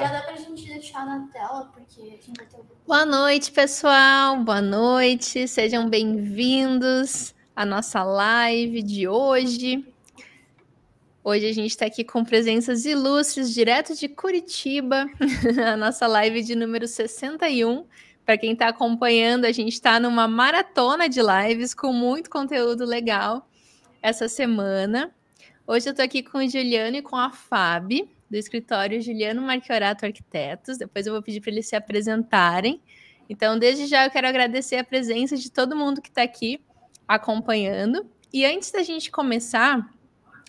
Já dá pra gente deixar na tela, porque a gente vai ter o... Boa noite, pessoal. Boa noite. Sejam bem-vindos à nossa live de hoje. Hoje a gente está aqui com presenças ilustres, direto de Curitiba, a nossa live de número 61. Para quem está acompanhando, a gente está numa maratona de lives com muito conteúdo legal essa semana. Hoje eu estou aqui com o Giuliano e com a Fábio, do escritório Giuliano Marchiorato Arquitetos. Depois eu vou pedir para eles se apresentarem. Então, desde já, eu quero agradecer a presença de todo mundo que está aqui acompanhando. E antes da gente começar,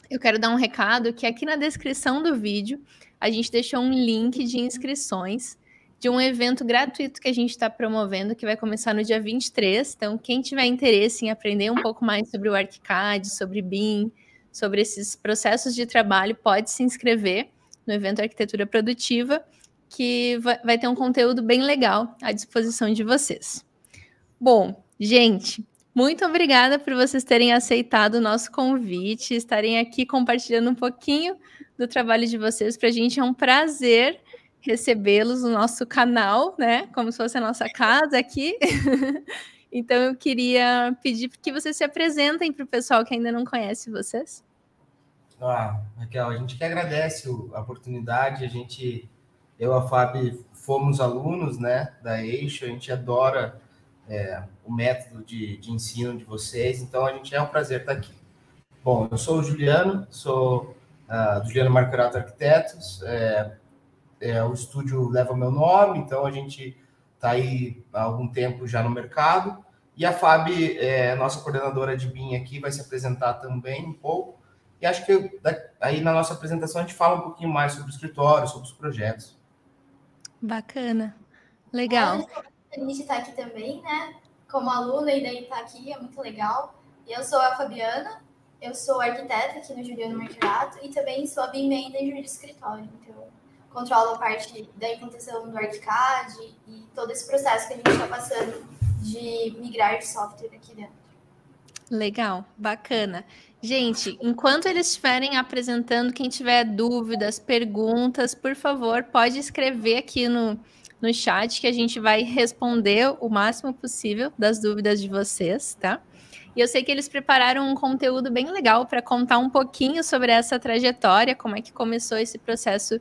eu quero dar um recado que aqui na descrição do vídeo a gente deixou um link de inscrições de um evento gratuito que a gente está promovendo, que vai começar no dia 23. Então, quem tiver interesse em aprender um pouco mais sobre o Archicad, sobre BIM, sobre esses processos de trabalho, pode se inscrever no evento Arquitetura Produtiva, que vai ter um conteúdo bem legal à disposição de vocês. Bom, gente, muito obrigada por vocês terem aceitado o nosso convite, estarem aqui compartilhando um pouquinho do trabalho de vocês. Para a gente é um prazer recebê-los no nosso canal, né? Como se fosse a nossa casa aqui. Então, eu queria pedir que vocês se apresentem para o pessoal que ainda não conhece vocês. Ah, Raquel, a gente que agradece a oportunidade. A gente, eu e a Fábio, fomos alunos, né, da Eixo. A gente adora o método de ensino de vocês, então a gente é um prazer estar aqui. Bom, eu sou o Giuliano, sou do Giuliano Marchiorato Arquitetos, o estúdio leva meu nome, então a gente está aí há algum tempo já no mercado. E a Fábio, nossa coordenadora de BIM aqui, vai se apresentar também um pouco. E acho que aí na nossa apresentação a gente fala um pouquinho mais sobre o escritório, sobre os projetos. Bacana, legal. Eu sou feliz de estar aqui também, né? Como aluna, e daí estar aqui é muito legal. Eu sou a Fabiana, eu sou arquiteta aqui no Giuliano Marchiorato e também sou a BIM Manager de escritório. Então, controlo a parte da implantação do Archicad e todo esse processo que a gente está passando de migrar de software aqui dentro. Legal, bacana. Gente, enquanto eles estiverem apresentando, quem tiver dúvidas, perguntas, por favor, pode escrever aqui no chat que a gente vai responder o máximo possível das dúvidas de vocês, tá? E eu sei que eles prepararam um conteúdo bem legal para contar um pouquinho sobre essa trajetória, como é que começou esse processo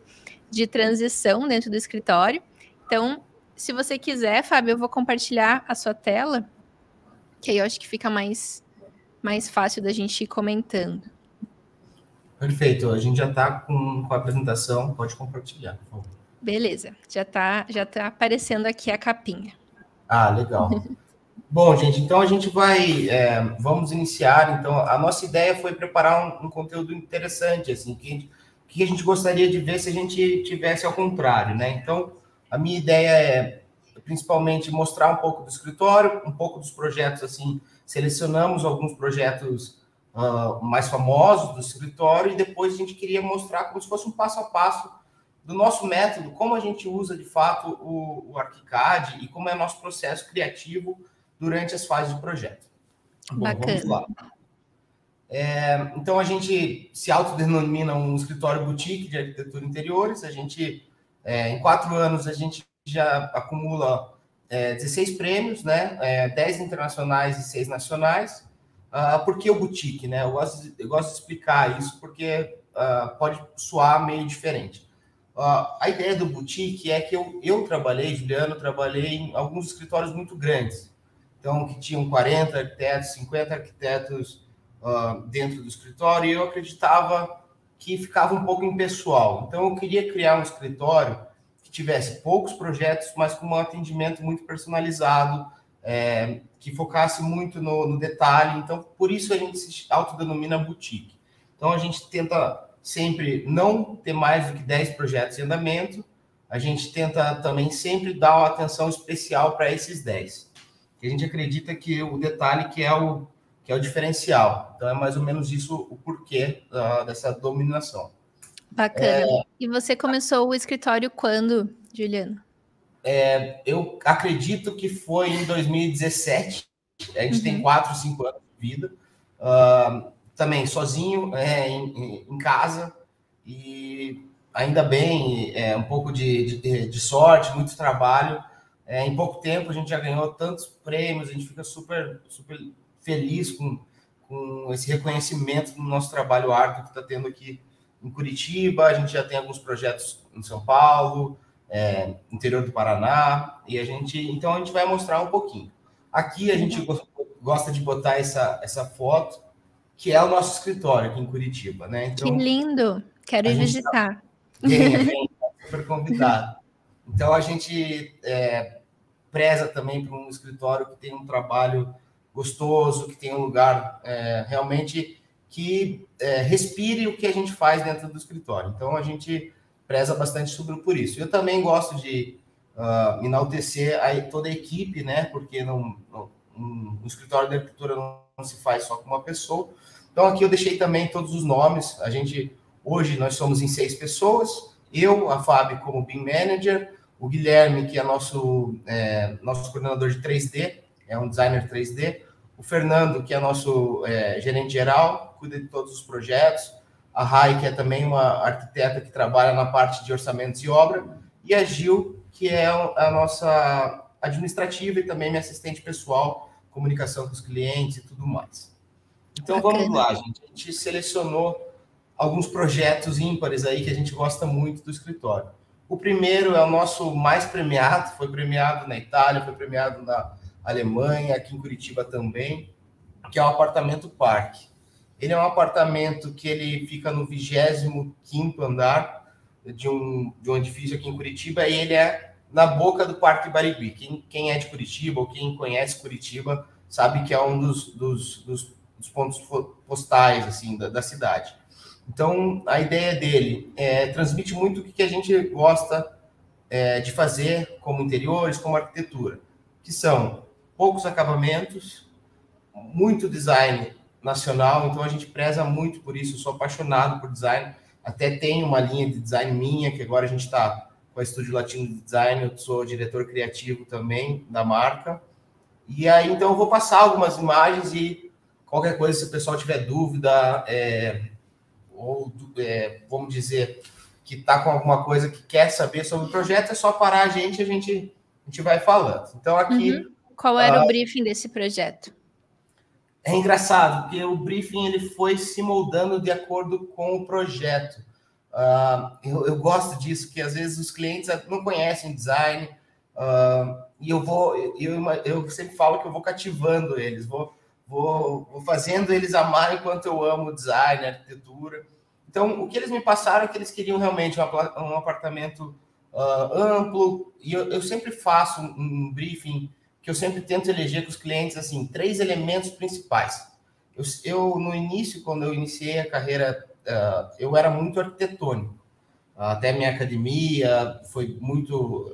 de transição dentro do escritório. Então, se você quiser, Fábio, eu vou compartilhar a sua tela, que aí eu acho que fica mais fácil da gente ir comentando. Perfeito, a gente já está com a apresentação, pode compartilhar, por favor. Beleza, já tá aparecendo aqui a capinha. Ah, legal. Bom, gente, então a gente vai, vamos iniciar, então, a nossa ideia foi preparar um conteúdo interessante, assim, que a gente gostaria de ver se a gente tivesse ao contrário, né? Então, a minha ideia é, principalmente, mostrar um pouco do escritório, um pouco dos projetos, assim. Selecionamos alguns projetos mais famosos do escritório e depois a gente queria mostrar como se fosse um passo a passo do nosso método, como a gente usa, de fato, o Archicad e como é o nosso processo criativo durante as fases do projeto. Bom, bacana. Vamos lá. Então, a gente se autodenomina um escritório boutique de arquitetura interiores. A gente, em 4 anos, a gente já acumula 16 prêmios, né? 10 internacionais e 6 nacionais. Por que o boutique, né? Eu gosto de explicar isso porque pode soar meio diferente. A ideia do boutique é que eu trabalhei, Giuliano, trabalhei em alguns escritórios muito grandes. Então, que tinham 40 arquitetos, 50 arquitetos dentro do escritório, e eu acreditava que ficava um pouco impessoal. Então, eu queria criar um escritório tivesse poucos projetos, mas com um atendimento muito personalizado, que focasse muito no detalhe. Então, por isso a gente se autodenomina boutique. Então, a gente tenta sempre não ter mais do que 10 projetos em andamento. A gente tenta também sempre dar uma atenção especial para esses 10. A gente acredita que o detalhe que é o diferencial. Então, é mais ou menos isso o porquê dessa dominação. Bacana. E você começou o escritório quando, Giuliano? Eu acredito que foi em 2017. A gente tem 4, 5 anos de vida. Também sozinho, em casa. E ainda bem, um pouco de sorte, muito trabalho. Em pouco tempo a gente já ganhou tantos prêmios, a gente fica super feliz com esse reconhecimento do nosso trabalho árduo que está tendo aqui em Curitiba. A gente já tem alguns projetos em São Paulo, interior do Paraná, e então a gente vai mostrar um pouquinho. Aqui a gente gosta de botar essa foto, que é o nosso escritório aqui em Curitiba, né? Então, que lindo! Quero ir visitar. Bem, super convidado. Então a gente preza também para um escritório que tem um trabalho gostoso, que tem um lugar realmente que respire o que a gente faz dentro do escritório. Então, a gente preza bastante sobre por isso. Eu também gosto de enaltecer toda a equipe, né? Porque um escritório de arquitetura não se faz só com uma pessoa. Então, aqui eu deixei também todos os nomes. Hoje, nós somos em 6 pessoas. Eu, a Fábio, como BIM Manager. O Guilherme, que é nosso coordenador de 3D, é um designer 3D. O Fernando, que é nosso gerente geral, cuida de todos os projetos. A Rai, que é também uma arquiteta que trabalha na parte de orçamentos e obra. E a Gil, que é a nossa administrativa e também minha assistente pessoal, comunicação com os clientes e tudo mais. Então, vamos lá, gente. A gente selecionou alguns projetos ímpares aí que a gente gosta muito do escritório. O primeiro é o nosso mais premiado, foi premiado na Itália, foi premiado na Alemanha, aqui em Curitiba também, que é o apartamento parque. Ele é um apartamento que ele fica no 25º andar de um edifício aqui em Curitiba, e ele é na boca do Parque Barigui. Quem é de Curitiba ou quem conhece Curitiba sabe que é um dos pontos postais assim, da cidade. Então, a ideia dele transmite muito o que a gente gosta de fazer como interiores, como arquitetura, que são poucos acabamentos, muito design nacional, então a gente preza muito por isso, eu sou apaixonado por design, até tem uma linha de design minha, que agora a gente está com a Estúdio Latino de Design, eu sou diretor criativo também da marca, e aí então eu vou passar algumas imagens e qualquer coisa, se o pessoal tiver dúvida, vamos dizer, que está com alguma coisa que quer saber sobre o projeto, é só parar a gente vai falando. Então, aqui... Uhum. Qual era o briefing desse projeto? É engraçado, porque o briefing ele foi se moldando de acordo com o projeto. Eu gosto disso, que às vezes os clientes não conhecem design, e eu sempre falo que eu vou cativando eles, vou fazendo eles amarem quanto eu amo design, arquitetura. Então, o que eles me passaram é que eles queriam realmente um apartamento... amplo, e eu sempre faço um briefing que eu sempre tento eleger com os clientes, assim, 3 elementos principais. Eu no início, quando eu iniciei a carreira, eu era muito arquitetônico, até minha academia foi muito,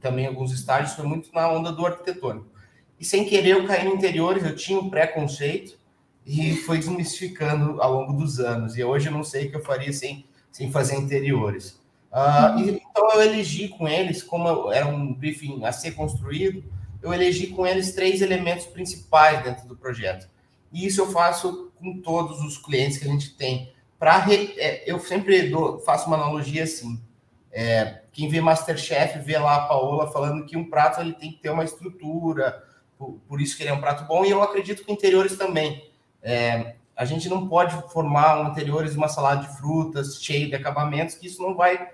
também alguns estágios, foi muito na onda do arquitetônico. E sem querer eu caí no interiores, eu tinha um preconceito e foi desmistificando ao longo dos anos, e hoje eu não sei o que eu faria sem fazer interiores. Então, eu elegi com eles, como era um briefing a ser construído, eu elegi com eles 3 elementos principais dentro do projeto. E isso eu faço com todos os clientes que a gente tem. Eu sempre faço uma analogia assim. Quem vê MasterChef vê lá a Paola falando que um prato ele tem que ter uma estrutura, por isso que ele é um prato bom, e eu acredito que interiores também. A gente não pode formar um interiores uma salada de frutas cheio de acabamentos, que isso não vai...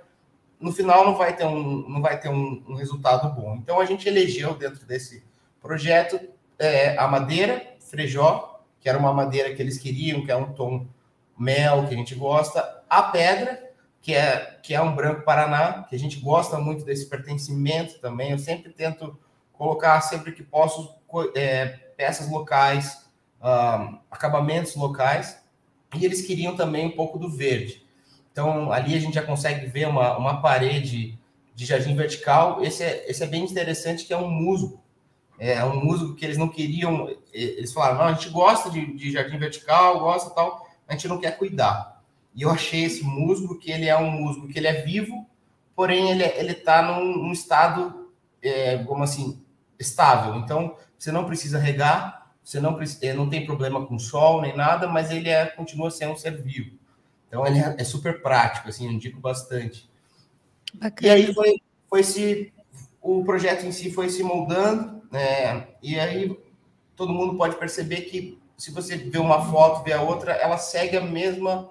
No final, não vai ter um resultado bom. Então, a gente elegeu dentro desse projeto a madeira frejó, que era uma madeira que eles queriam, que é um tom mel, que a gente gosta. A pedra, que é um branco Paraná, que a gente gosta muito desse pertencimento também. Eu sempre tento colocar, sempre que posso, peças locais, acabamentos locais. E eles queriam também um pouco do verde. Então, ali a gente já consegue ver uma parede de jardim vertical. Esse é bem interessante, que é um musgo. É um musgo que eles não queriam... Eles falaram, não, a gente gosta de jardim vertical, gosta e tal, a gente não quer cuidar. E eu achei esse musgo, que ele é um musgo que ele é vivo, porém ele está num estado, como assim, estável. Então, você não precisa regar, você não tem problema com sol nem nada, mas ele continua sendo um ser vivo. Então, ele é super prático, assim, eu indico bastante. Bacana. E aí o projeto em si foi se moldando, né? E aí todo mundo pode perceber que se você vê uma foto, vê a outra, ela segue a mesma...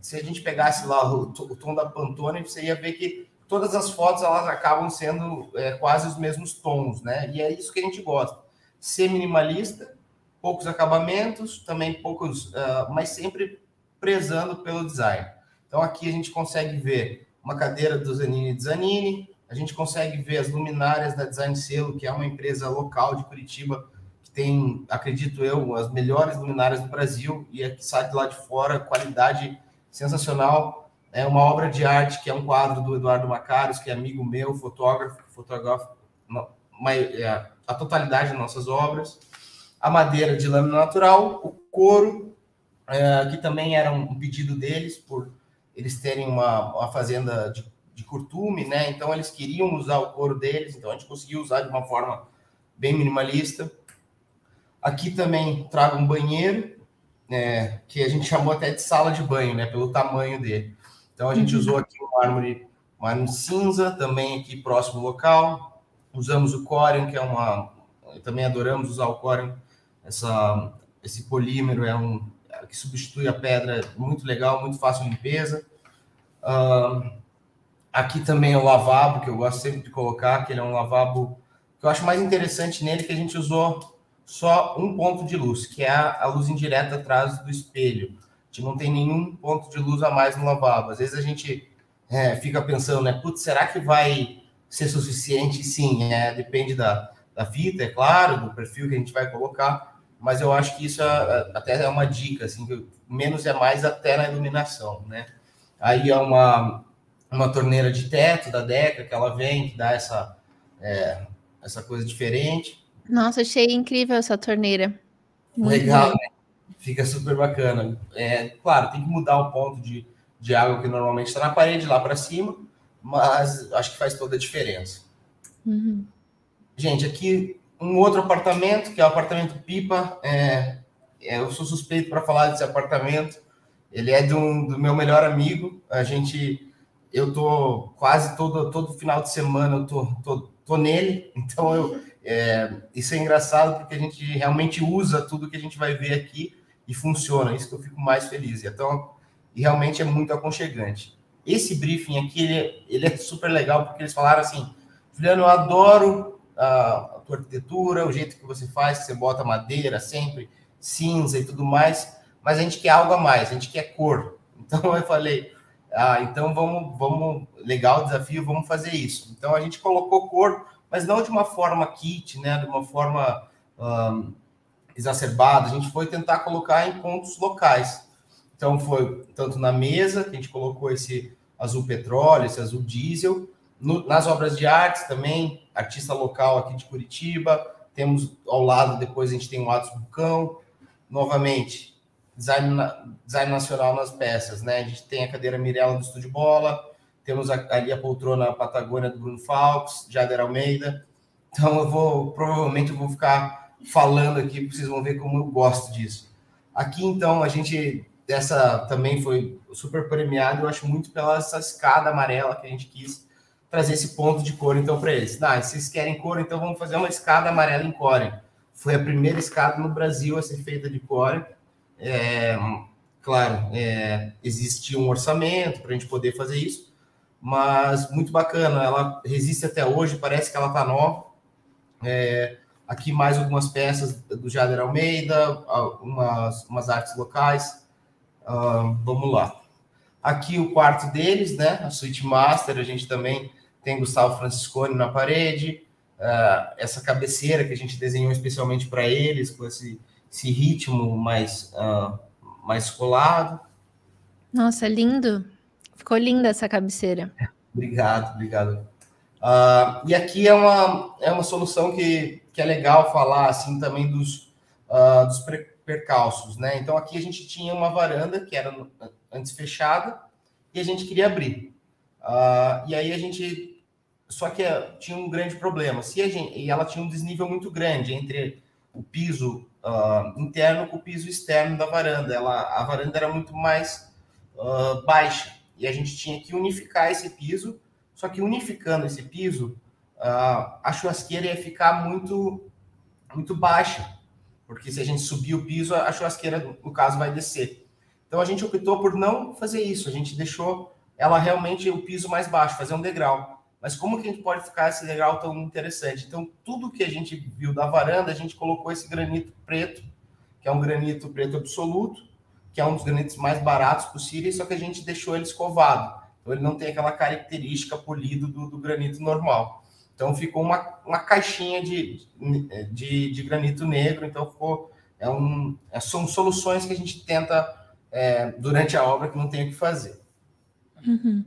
se a gente pegasse lá o tom da Pantone, você ia ver que todas as fotos elas acabam sendo quase os mesmos tons, né? E é isso que a gente gosta. Ser minimalista, poucos acabamentos, também poucos... mas sempre prezando pelo design. Então, aqui a gente consegue ver uma cadeira do Zanini, a gente consegue ver as luminárias da Design Selo, que é uma empresa local de Curitiba, que tem, acredito eu, as melhores luminárias do Brasil, e aqui sai de lá de fora, qualidade sensacional. É uma obra de arte, que é um quadro do Eduardo Macários, que é amigo meu, fotógrafo, que fotografa a totalidade das nossas obras. A madeira de lâmina natural, o couro, que também era um pedido deles, por eles terem uma fazenda de curtume, né? Então, eles queriam usar o couro deles, então a gente conseguiu usar de uma forma bem minimalista. Aqui também trago um banheiro, né, que a gente chamou até de sala de banho, né, pelo tamanho dele. Então, a gente usou aqui uma árvore cinza, também aqui próximo ao local. Usamos o Corian, que é uma... Também adoramos usar o Corian. Esse polímero é um... que substitui a pedra, muito legal, muito fácil de limpeza. Aqui também é o lavabo, que eu gosto sempre de colocar, que ele é um lavabo... que eu acho mais interessante nele, que a gente usou... só um ponto de luz, que é a luz indireta atrás do espelho. A gente não tem nenhum ponto de luz a mais no lavabo. Às vezes a gente fica pensando, né? Putz, será que vai ser suficiente? Sim, depende da fita, é claro, do perfil que a gente vai colocar, mas eu acho que isso até é uma dica, assim, que menos é mais até na iluminação, né? Aí é uma torneira de teto da Deca, que ela vem, que dá essa coisa diferente. Nossa, achei incrível essa torneira. Legal, né? Fica super bacana. Claro, tem que mudar o ponto de água que normalmente está na parede, lá para cima, mas acho que faz toda a diferença. Uhum. Gente, aqui um outro apartamento, que é o apartamento Pipa. Eu sou suspeito para falar desse apartamento. Ele é do meu melhor amigo. Eu tô quase todo final de semana, eu tô nele, então isso é engraçado, porque a gente realmente usa tudo que a gente vai ver aqui e funciona, isso que eu fico mais feliz. Então, realmente é muito aconchegante. Esse briefing aqui, ele é super legal, porque eles falaram assim: Juliano, eu adoro a tua arquitetura, o jeito que você faz, que você bota madeira sempre, cinza e tudo mais, mas a gente quer algo a mais, a gente quer cor. Então, eu falei, então vamos, legal o desafio, vamos fazer isso. Então, a gente colocou cor, mas não de uma forma kit, né? De uma forma exacerbada. A gente foi tentar colocar em pontos locais. Então, foi tanto na mesa, que a gente colocou esse azul petróleo, esse azul diesel. Nas obras de artes também, artista local aqui de Curitiba. Temos ao lado, depois a gente tem o Atos Bulcão. Novamente, design nacional nas peças, né? A gente tem a cadeira Mirella do Estúdio Bola. Temos ali a poltrona Patagônia do Bruno Falcos, Jader Almeida. Então, provavelmente eu vou ficar falando aqui, porque vocês vão ver como eu gosto disso. Aqui, então, essa também foi super premiada, eu acho muito pela essa escada amarela, que a gente quis trazer esse ponto de cor, então, para eles. Se vocês querem cor, então vamos fazer uma escada amarela em Corian. Foi a primeira escada no Brasil a ser feita de Corian. Existe um orçamento para a gente poder fazer isso, mas muito bacana, ela resiste até hoje, parece que ela está nova. Aqui mais algumas peças do Jader Almeida, umas artes locais. Vamos lá. Aqui o quarto deles, né? A suíte master, a gente também tem Gustavo Francisconi na parede, essa cabeceira que a gente desenhou especialmente para eles, com esse ritmo mais colado. Nossa, lindo! Ficou linda essa cabeceira. Obrigado. E aqui é uma solução que é legal falar, assim, também dos percalços, né? Então, aqui a gente tinha uma varanda que era antes fechada e a gente queria abrir. E aí a gente... Só que tinha um grande problema. E ela tinha um desnível muito grande entre o piso interno com o piso externo da varanda. A varanda era muito mais... baixa. E a gente tinha que unificar esse piso, só que unificando esse piso, a churrasqueira ia ficar muito baixa, porque se a gente subir o piso, a churrasqueira, no caso, vai descer. Então, a gente optou por não fazer isso, a gente deixou ela realmente o piso mais baixo, fazer um degrau. Mas como que a gente pode ficar esse degrau tão interessante? Então, tudo que a gente viu da varanda, a gente colocou esse granito preto, que é um granito preto absoluto, que é um dos granitos mais baratos possíveis, só que a gente deixou ele escovado. Então, ele não tem aquela característica polido do granito normal. Então, ficou uma caixinha de granito negro. Então, ficou, são soluções que a gente tenta durante a obra que não tem o que fazer. Uhum.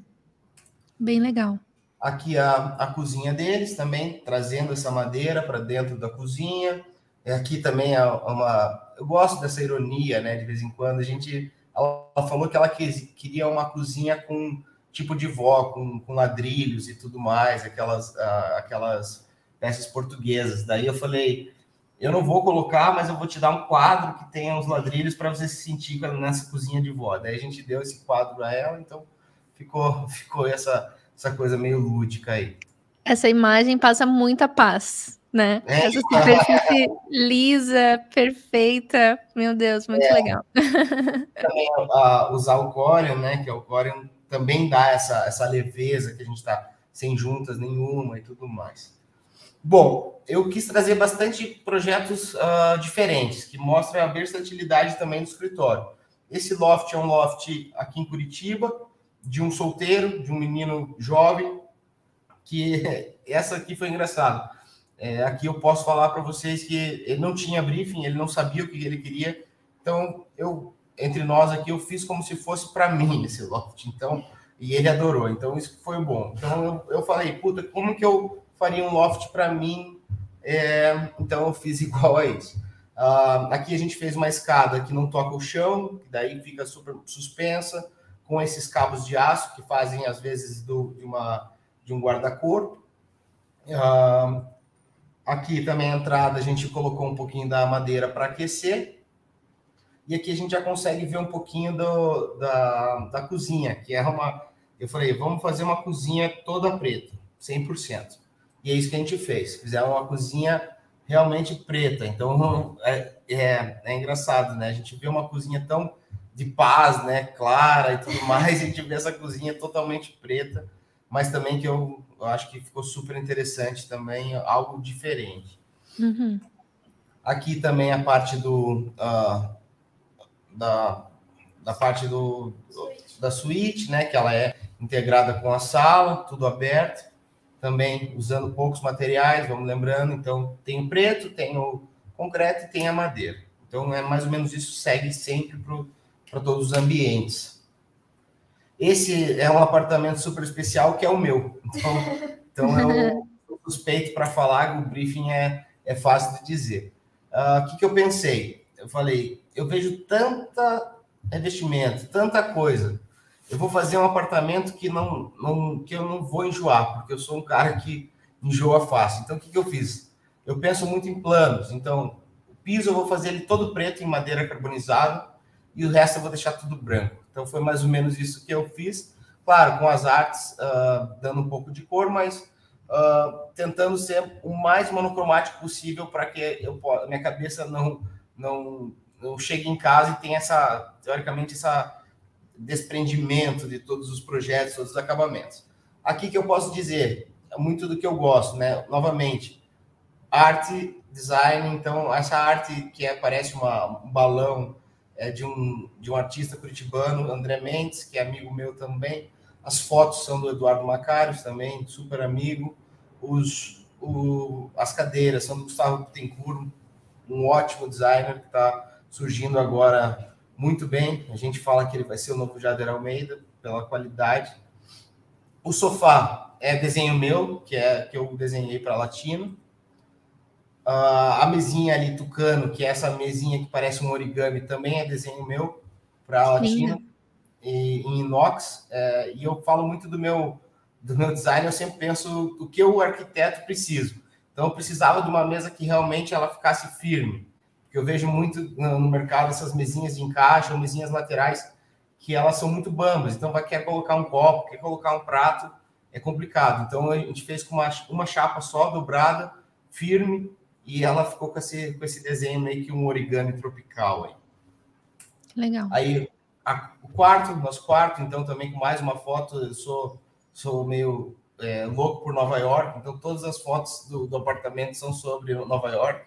Bem legal. Aqui a cozinha deles também, trazendo essa madeira para dentro da cozinha. Aqui também é uma... Eu gosto dessa ironia, né? De vez em quando a gente... Ela falou que ela queria uma cozinha com tipo de vó, com ladrilhos e tudo mais, aquelas peças portuguesas. Daí eu falei, eu não vou colocar, mas eu vou te dar um quadro que tenha uns ladrilhos para você se sentir nessa cozinha de vó. Daí a gente deu esse quadro a ela, então ficou essa coisa meio lúdica aí. Essa imagem passa muita paz, né? Essa superfície lisa, perfeita. Meu Deus, muito legal. Também usar o Corian, né? Que é o Corian também dá essa leveza que a gente está sem juntas nenhuma e tudo mais. Bom, eu quis trazer bastante projetos diferentes, que mostram a versatilidade também do escritório. Esse loft é um loft aqui em Curitiba, de um solteiro, de um menino jovem, que essa aqui foi engraçado. Aqui eu posso falar para vocês que ele não tinha briefing, ele não sabia o que ele queria. Então, entre nós aqui, eu fiz como se fosse para mim esse loft. Então, e ele adorou. Então, isso foi bom. Então, eu falei, puta, como que eu faria um loft para mim? Então, eu fiz igual a isso. Aqui a gente fez uma escada que não toca o chão, que daí fica super suspensa, com esses cabos de aço que fazem, às vezes, de um guarda-corpo. Aqui também a entrada, a gente colocou um pouquinho da madeira para aquecer. E aqui a gente já consegue ver um pouquinho da cozinha, que é uma... Eu falei, vamos fazer uma cozinha toda preta, 100%. E é isso que a gente fez. Fizeram uma cozinha realmente preta. Então, é engraçado, né? A gente vê uma cozinha tão de paz, né? Clara e tudo mais. A gente vê essa cozinha totalmente preta, mas também que eu acho que ficou super interessante também, algo diferente. Uhum. Aqui também a parte da parte da suíte, né? Que ela é integrada com a sala, tudo aberto, também usando poucos materiais, vamos lembrando. Então, tem o preto, tem o concreto e tem a madeira. Então, é mais ou menos isso, segue sempre para todos os ambientes. Esse é um apartamento super especial, que é o meu. Então eu suspeito para falar, o briefing é fácil de dizer. O que eu pensei? Eu falei, eu vejo tanta investimento, tanta coisa. Eu vou fazer um apartamento que, que eu não vou enjoar, porque eu sou um cara que enjoa fácil. Então, o que eu fiz? Eu penso muito em planos. Então, o piso eu vou fazer ele todo preto, em madeira carbonizada, e o resto eu vou deixar tudo branco. Então, foi mais ou menos isso que eu fiz. Claro, com as artes dando um pouco de cor, mas tentando ser o mais monocromático possível para que minha cabeça não chegue em casa e tenha, teoricamente, esse desprendimento de todos os projetos, todos os acabamentos. Aqui que eu posso dizer, é muito do que eu gosto, né? Novamente, arte, design. Então, essa arte que parece um balão, de um artista curitibano, André Mendes, que é amigo meu também. As fotos são do Eduardo Macários, também, super amigo. As cadeiras são do Gustavo Bittencourt, um ótimo designer que está surgindo agora muito bem. A gente fala que ele vai ser o novo Jader Almeida, pela qualidade. O sofá é desenho meu, que eu desenhei para Latino. A mesinha ali, tucano, que é essa mesinha que parece um origami, também é desenho meu para Latino, em inox. E eu falo muito do meu design, eu sempre penso o que o arquiteto precisa. Então, eu precisava de uma mesa que realmente ela ficasse firme. Porque eu vejo muito no mercado essas mesinhas de encaixe, ou mesinhas laterais, que elas são muito bambas, então vai querer colocar um copo, quer colocar um prato, é complicado. Então a gente fez com uma chapa só, dobrada, firme, e ela ficou com esse desenho meio que um origami tropical. Aí. Legal. Aí o quarto, nosso quarto, então também com mais uma foto, eu sou meio louco por Nova York, então todas as fotos do apartamento são sobre Nova York.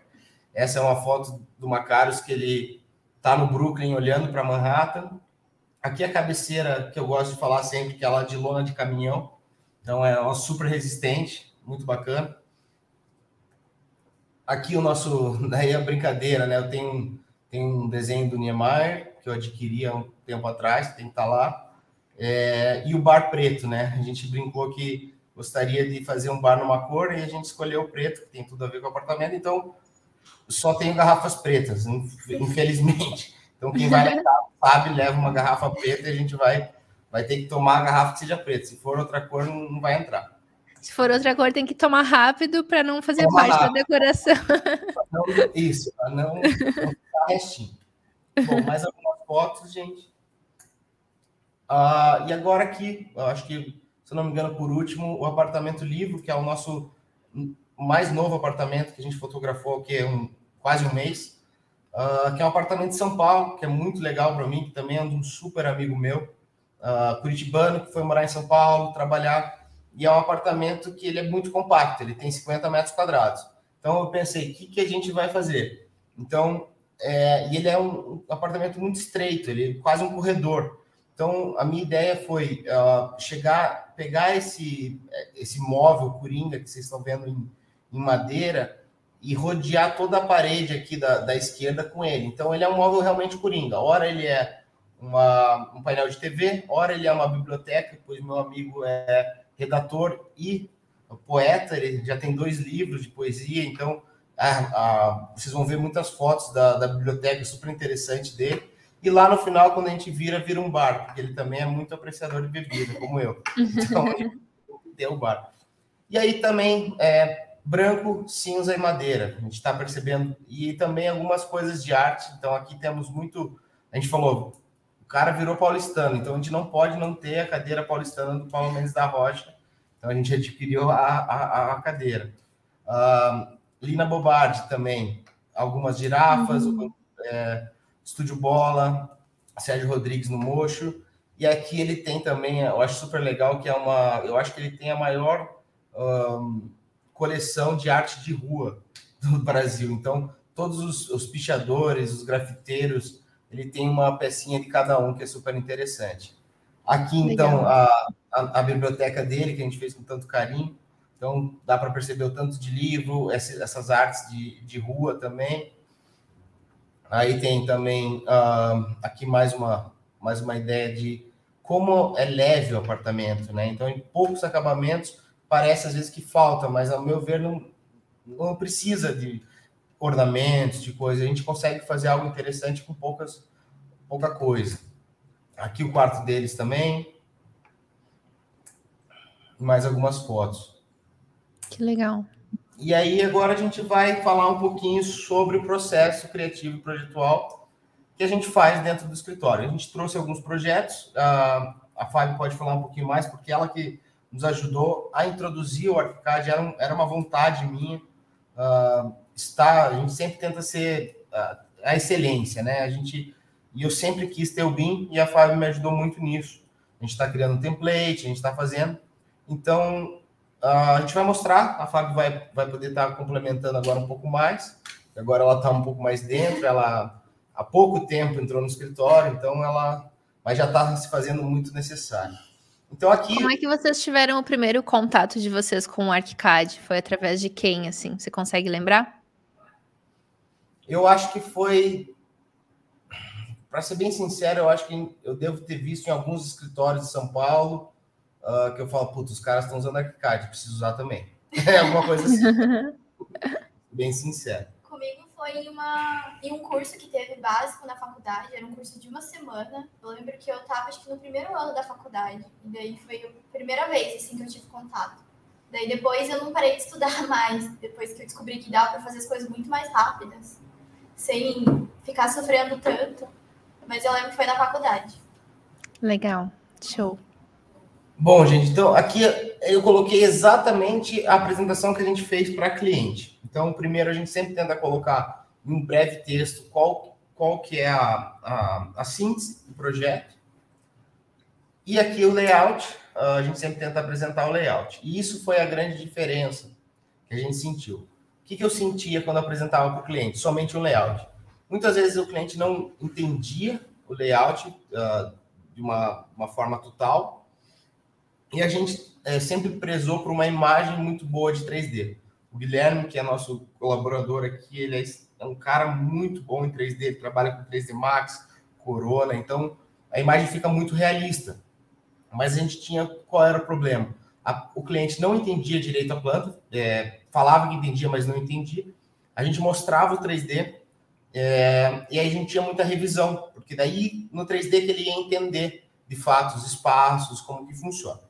Essa é uma foto do Macários que ele está no Brooklyn olhando para Manhattan. Aqui a cabeceira, que eu gosto de falar sempre, que ela é de lona de caminhão, então é uma super resistente, muito bacana. Aqui o nosso, daí a brincadeira, né? Eu tenho um desenho do Niemeyer, que eu adquiri há um tempo atrás, tem que estar lá. E o bar preto, né? A gente brincou que gostaria de fazer um bar numa cor e a gente escolheu o preto, que tem tudo a ver com o apartamento, então só tenho garrafas pretas, infelizmente. Então, quem vai levar, sabe, leva uma garrafa preta e a gente vai ter que tomar a garrafa que seja preta. Se for outra cor, não vai entrar. Se for outra cor, tem que tomar rápido para não fazer parte da decoração. Não, isso, para não ficar restinho. Bom, mais algumas fotos, gente. E agora aqui, eu acho que, se não me engano, por último, o apartamento livre, que é o nosso mais novo apartamento que a gente fotografou, que é quase um mês. Que é um apartamento de São Paulo, que é muito legal para mim, que também é um super amigo meu, curitibano, que foi morar em São Paulo, trabalhar, e é um apartamento que ele é muito compacto, ele tem 50 metros quadrados. Então eu pensei, o que a gente vai fazer? Então, e ele é um apartamento muito estreito, ele é quase um corredor. Então a minha ideia foi pegar esse móvel Coringa que vocês estão vendo em madeira, e rodear toda a parede aqui da esquerda com ele. Então, ele é um móvel realmente coringa. Ora, ele é um painel de TV, ora, ele é uma biblioteca, pois meu amigo é redator e poeta, ele já tem 2 livros de poesia, então vocês vão ver muitas fotos da biblioteca super interessante dele. E lá no final, quando a gente vira um bar, porque ele também é muito apreciador de bebida, como eu. Então, ele deu o bar. E aí também... branco, cinza e madeira, a gente está percebendo, e também algumas coisas de arte. Então aqui temos muito, a gente falou, o cara virou paulistano, então a gente não pode não ter a cadeira paulistana do Paulo Mendes da Rocha, então a gente adquiriu a cadeira. Lina Bobardi também, algumas girafas, Estúdio Bola, Sérgio Rodrigues no Mocho, e aqui ele tem também, eu acho super legal, que é eu acho que ele tem a maior... coleção de arte de rua do Brasil. Então, todos os pichadores, os grafiteiros, ele tem uma pecinha de cada um, que é super interessante. Aqui, então, a biblioteca dele, que a gente fez com tanto carinho. Então, dá para perceber o tanto de livro, essas artes de rua também. Aí tem também, aqui mais uma ideia de como é leve o apartamento, né? Então, em poucos acabamentos, parece às vezes que falta, mas ao meu ver não precisa de ornamentos, de coisa. A gente consegue fazer algo interessante com pouca coisa. Aqui o quarto deles também. Mais algumas fotos. Que legal. E aí agora a gente vai falar um pouquinho sobre o processo criativo e projetual que a gente faz dentro do escritório. A gente trouxe alguns projetos. A Fábio pode falar um pouquinho mais, porque ela que nos ajudou a introduzir o Archicad, era uma vontade minha, a gente sempre tenta ser a excelência, né? E eu sempre quis ter o BIM, e a Fábio me ajudou muito nisso. A gente está criando um template, a gente está fazendo. Então, a gente vai mostrar, a Fábio vai poder estar complementando agora um pouco mais, agora ela está um pouco mais dentro, ela há pouco tempo entrou no escritório, então mas já está se fazendo muito necessário. Então, aqui... Como é que vocês tiveram o primeiro contato de vocês com o Archicad? Foi através de quem, assim? Você consegue lembrar? Eu acho que foi... Para ser bem sincero, eu acho que eu devo ter visto em alguns escritórios de São Paulo que eu falo, putz, os caras estão usando Archicad, preciso usar também. É alguma coisa assim. Bem sincero. Comigo foi em um curso que teve básico na faculdade, era um curso de uma semana. Eu lembro que eu estava, acho que no primeiro ano da faculdade, e daí foi a primeira vez, assim, que eu tive contato. Daí depois eu não parei de estudar mais, depois que eu descobri que dava para fazer as coisas muito mais rápidas, sem ficar sofrendo tanto, mas eu lembro que foi na faculdade. Legal, show. Bom, gente, então aqui eu coloquei exatamente a apresentação que a gente fez para cliente. Então, primeiro a gente sempre tenta colocar em um breve texto qual que é a síntese do projeto. E aqui o layout, a gente sempre tenta apresentar o layout. E isso foi a grande diferença que a gente sentiu. O que eu sentia quando eu apresentava para o cliente? Somente um layout. Muitas vezes o cliente não entendia o layout de uma forma total. E a gente sempre prezou por uma imagem muito boa de 3D. O Guilherme, que é nosso colaborador aqui, ele é um cara muito bom em 3D, ele trabalha com 3D Max, Corona, então a imagem fica muito realista. Mas a gente tinha... Qual era o problema? O cliente não entendia direito a planta, falava que entendia, mas não entendia. A gente mostrava o 3D, e aí a gente tinha muita revisão, porque daí no 3D que ele ia entender, de fato, os espaços, como que funciona.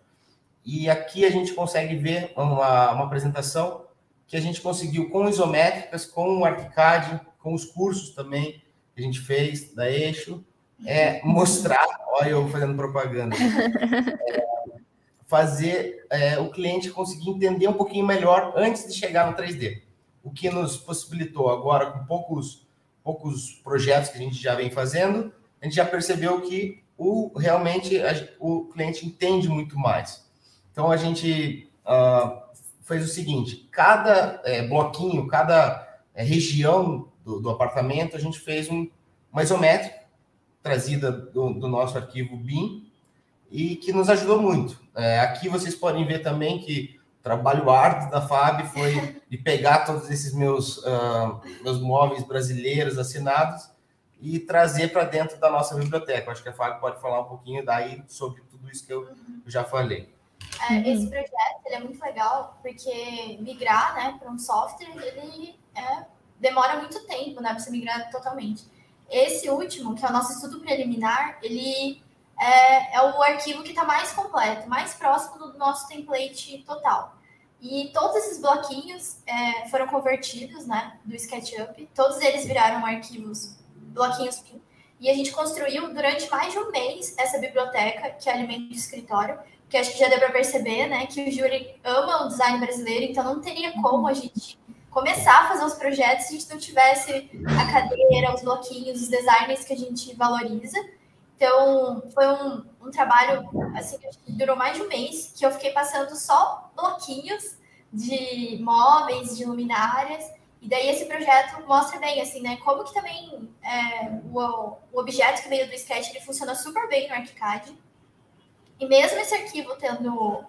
E aqui a gente consegue ver uma apresentação que a gente conseguiu com isométricas, com o Archicad, com os cursos também que a gente fez da Eixo, mostrar, olha eu fazendo propaganda, fazer o cliente conseguir entender um pouquinho melhor antes de chegar no 3D. O que nos possibilitou agora, com poucos projetos que a gente já vem fazendo, a gente já percebeu que realmente o cliente entende muito mais. Então, a gente fez o seguinte, cada bloquinho, cada região do apartamento, a gente fez uma isométrica, trazida do nosso arquivo BIM, e que nos ajudou muito. Aqui vocês podem ver também que o trabalho árduo da Fábio foi de pegar todos esses meus móveis brasileiros assinados e trazer para dentro da nossa biblioteca. Acho que a Fábio pode falar um pouquinho daí sobre tudo isso que eu já falei. Esse projeto ele é muito legal, porque migrar para um software ele demora muito tempo para você migrar totalmente. Esse último, que é o nosso estudo preliminar, ele é o arquivo que está mais completo, mais próximo do nosso template total. E todos esses bloquinhos foram convertidos do SketchUp, todos eles viraram arquivos, bloquinhos. E a gente construiu durante mais de um mês essa biblioteca, que alimenta o escritório, que acho que já deu para perceber que o Júri ama o design brasileiro, então não teria como a gente começar a fazer os projetos se a gente não tivesse a cadeira, os bloquinhos, os designers que a gente valoriza. Então, foi um trabalho assim, que durou mais de um mês, que eu fiquei passando só bloquinhos de móveis, de luminárias, e daí esse projeto mostra bem, assim, como que também o objeto que veio do Sketch, ele funciona super bem no Archicad, e mesmo esse arquivo tendo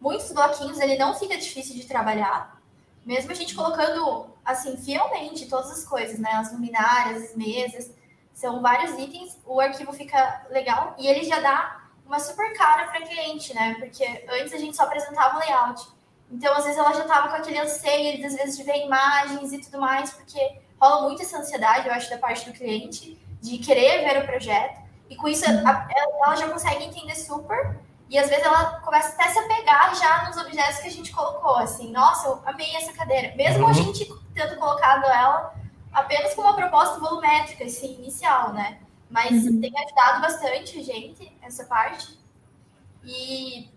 muitos bloquinhos, ele não fica difícil de trabalhar. Mesmo a gente colocando, assim, fielmente todas as coisas, as luminárias, as mesas, são vários itens, o arquivo fica legal e ele já dá uma super cara para cliente, porque antes a gente só apresentava o layout. Então, às vezes, ela já estava com aquele anseio, às vezes, de ver imagens e tudo mais, porque rola muito essa ansiedade, eu acho, da parte do cliente, de querer ver o projeto. E com isso, ela já consegue entender super. E às vezes ela começa até a se apegar já nos objetos que a gente colocou, assim, nossa, eu amei essa cadeira. Mesmo a gente tendo colocado ela apenas com uma proposta volumétrica, assim, inicial, Mas tem ajudado bastante a gente, essa parte. E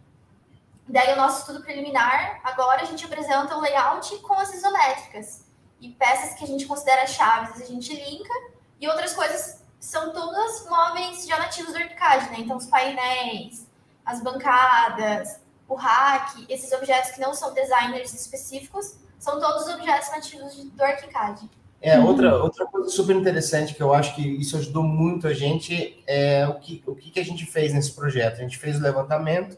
daí o nosso estudo preliminar, agora a gente apresenta o layout com as isométricas. E peças que a gente considera chaves, a gente linka, e outras coisas são todas móveis já nativos do Archicad, Então os painéis, as bancadas, o rack, esses objetos que não são designers específicos, são todos objetos nativos do Archicad. Outra coisa super interessante que eu acho que isso ajudou muito a gente é o que a gente fez nesse projeto. A gente fez o levantamento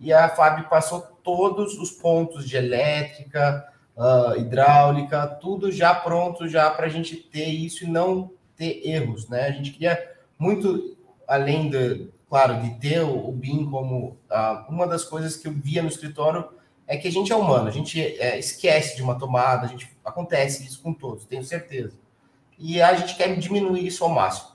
e a Fábio passou todos os pontos de elétrica, hidráulica, tudo já pronto já para a gente ter isso e não ter erros, A gente queria muito, além de... Claro, de ter o BIM como uma das coisas que eu via no escritório é que a gente é humano, a gente esquece de uma tomada, acontece isso com todos, tenho certeza. E a gente quer diminuir isso ao máximo.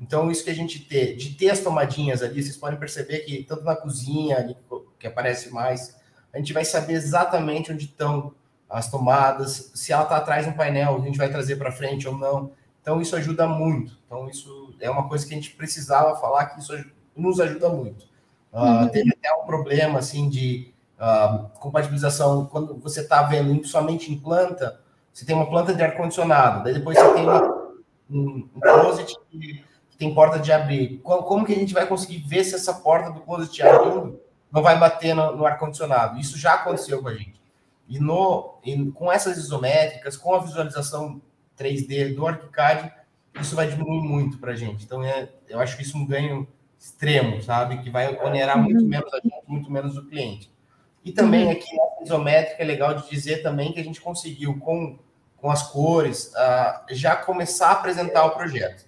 Então, isso que a gente tem, de ter as tomadinhas ali, vocês podem perceber que tanto na cozinha, ali, que aparece mais, a gente vai saber exatamente onde estão as tomadas, se ela está atrás no painel, a gente vai trazer para frente ou não. Então, isso ajuda muito. Então, isso é uma coisa que a gente precisava falar, que isso nos ajuda muito. Teve até um problema assim, de compatibilização. Quando você está vendo somente em planta, você tem uma planta de ar-condicionado, daí depois você tem um closet que tem porta de abrir. Como que a gente vai conseguir ver se essa porta do closet abrindo não vai bater no ar-condicionado? Isso já aconteceu com a gente. E com essas isométricas, com a visualização 3D do ArchiCAD, isso vai diminuir muito para a gente. Então, eu acho que isso é um ganho extremo, sabe? Que vai onerar muito menos a gente, muito menos o cliente. E também aqui, na isométrica, é legal de dizer também que a gente conseguiu, com as cores, já começar a apresentar o projeto.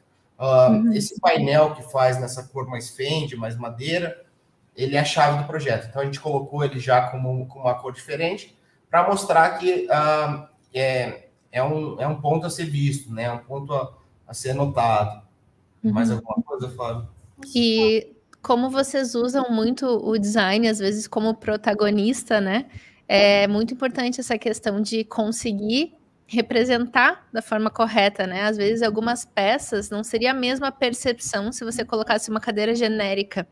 Esse painel que faz nessa cor mais fende, mais madeira, ele é a chave do projeto. Então, a gente colocou ele já com uma cor diferente, para mostrar que é um ponto a ser visto, né? É um ponto a ser notado. Mais alguma coisa, Fábio? E como vocês usam muito o design, às vezes, como protagonista, né? É muito importante essa questão de conseguir representar da forma correta, né? Às vezes, algumas peças não seria a mesma percepção se você colocasse uma cadeira genérica,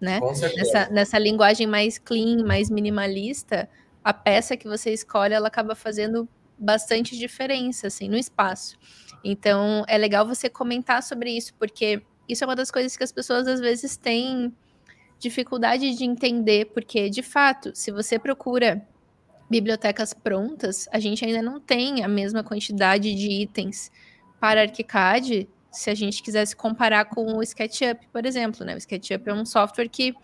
né? Nessa linguagem mais clean, mais minimalista, a peça que você escolhe, ela acaba fazendo bastante diferença, assim, no espaço. Então, é legal você comentar sobre isso, porque isso é uma das coisas que as pessoas, às vezes, têm dificuldade de entender, porque, de fato, se você procura bibliotecas prontas, a gente ainda não tem a mesma quantidade de itens para ArchiCAD, se a gente quisesse comparar com o SketchUp, por exemplo, né? O SketchUp é um software que...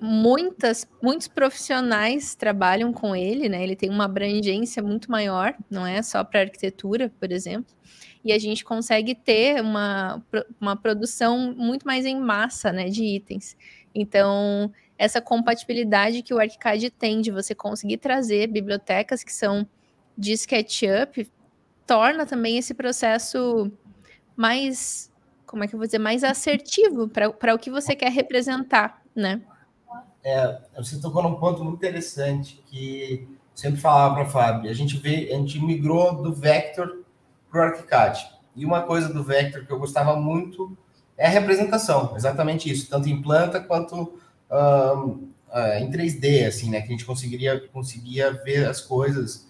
muitos profissionais trabalham com ele, né? Ele tem uma abrangência muito maior, não é só para arquitetura, por exemplo. E a gente consegue ter uma produção muito mais em massa, né, de itens. Então, essa compatibilidade que o ArchiCAD tem de você conseguir trazer bibliotecas que são de SketchUp, torna também esse processo mais, como é que eu vou dizer, mais assertivo para o que você quer representar, né? Você tocou num ponto muito interessante que sempre falava para o Fábio. A gente migrou do Vector para o ArchiCAD. E uma coisa do Vector que eu gostava muito é a representação, exatamente isso, tanto em planta quanto em 3D, assim, né? Que a gente conseguia ver as coisas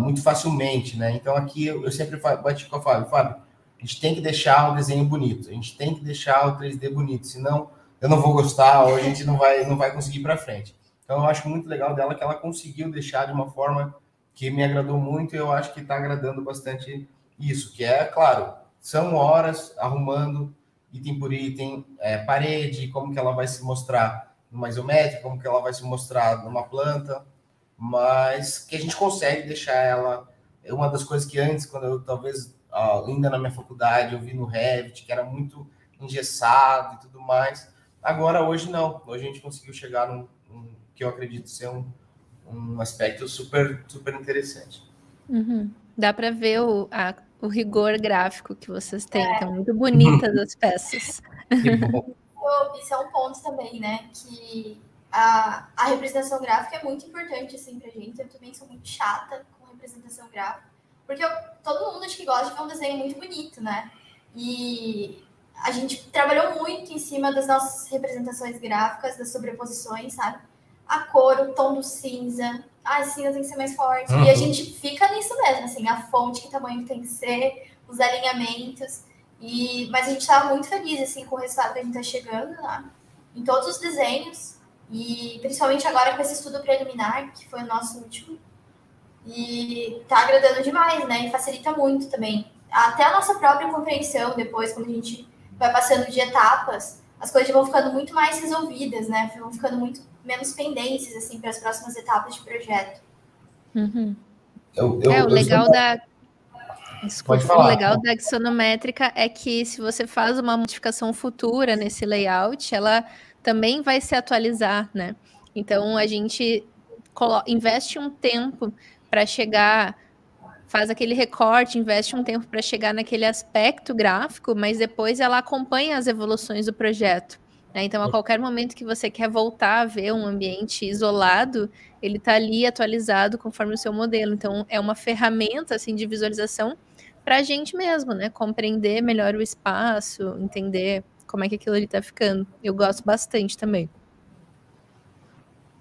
muito facilmente, né? Então aqui eu sempre bati com o Fábio. Fábio, a gente tem que deixar o desenho bonito, a gente tem que deixar o 3D bonito, senão eu não vou gostar, ou a gente não vai conseguir ir para frente. Então, eu acho muito legal dela que ela conseguiu deixar de uma forma que me agradou muito, e eu acho que está agradando bastante isso, que é, claro, são horas arrumando item por item, parede, como que ela vai se mostrar numa isométrica, como que ela vai se mostrar numa planta, mas que a gente consegue deixar ela... Uma das coisas que antes, quando eu talvez, ainda na minha faculdade, eu vi no Revit, que era muito engessado e tudo mais... Agora, hoje não. Hoje a gente conseguiu chegar num que eu acredito ser um aspecto super, super interessante. Dá para ver o rigor gráfico que vocês têm. Estão muito bonitas as peças. Isso é um ponto também, né? Que a representação gráfica é muito importante, assim, pra gente. Eu também sou muito chata com representação gráfica. Porque todo mundo, acho que gosta de ver um desenho muito bonito, né? E... A gente trabalhou muito em cima das nossas representações gráficas, das sobreposições, sabe? A cor, o tom do cinza. Ah, cinza tem que ser mais forte. E a gente fica nisso mesmo, assim. A fonte, que tamanho que tem que ser, os alinhamentos. Mas a gente estava muito feliz, assim, com o resultado que a gente está chegando lá. Em todos os desenhos. E principalmente agora com esse estudo preliminar, que foi o nosso último. E tá agradando demais, né? E facilita muito também. Até a nossa própria compreensão, depois, quando a gente... vai passando de etapas, as coisas vão ficando muito mais resolvidas, né? Vão ficando muito menos pendências, assim, para as próximas etapas de projeto. O legal da... Desculpa, falar, o legal da axonométrica é que se você faz uma modificação futura nesse layout, ela também vai se atualizar, né? Então, a gente investe um tempo para chegar... faz aquele recorte, investe um tempo para chegar naquele aspecto gráfico, mas depois ela acompanha as evoluções do projeto, né? Então, a qualquer momento que você quer voltar a ver um ambiente isolado, ele está ali atualizado conforme o seu modelo. Então, é uma ferramenta, assim, de visualização para a gente mesmo, né? Compreender melhor o espaço, entender como é que aquilo ali tá ficando. Eu gosto bastante também.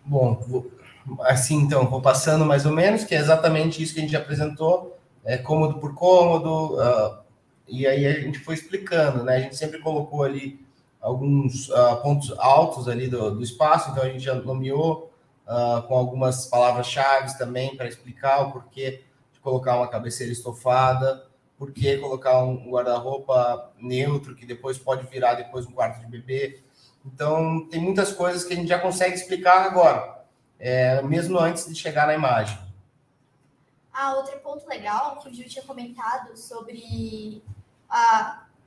Bom, assim, então, vou passando mais ou menos, que é exatamente isso que a gente apresentou, cômodo por cômodo, e aí a gente foi explicando, né? A gente sempre colocou ali alguns pontos altos ali do espaço, então a gente já nomeou com algumas palavras-chave também para explicar o porquê de colocar uma cabeceira estofada, porquê colocar um guarda-roupa neutro, que depois pode virar depois um quarto de bebê. Então, tem muitas coisas que a gente já consegue explicar agora, mesmo antes de chegar na imagem. Ah, outro ponto legal que o Gil tinha comentado sobre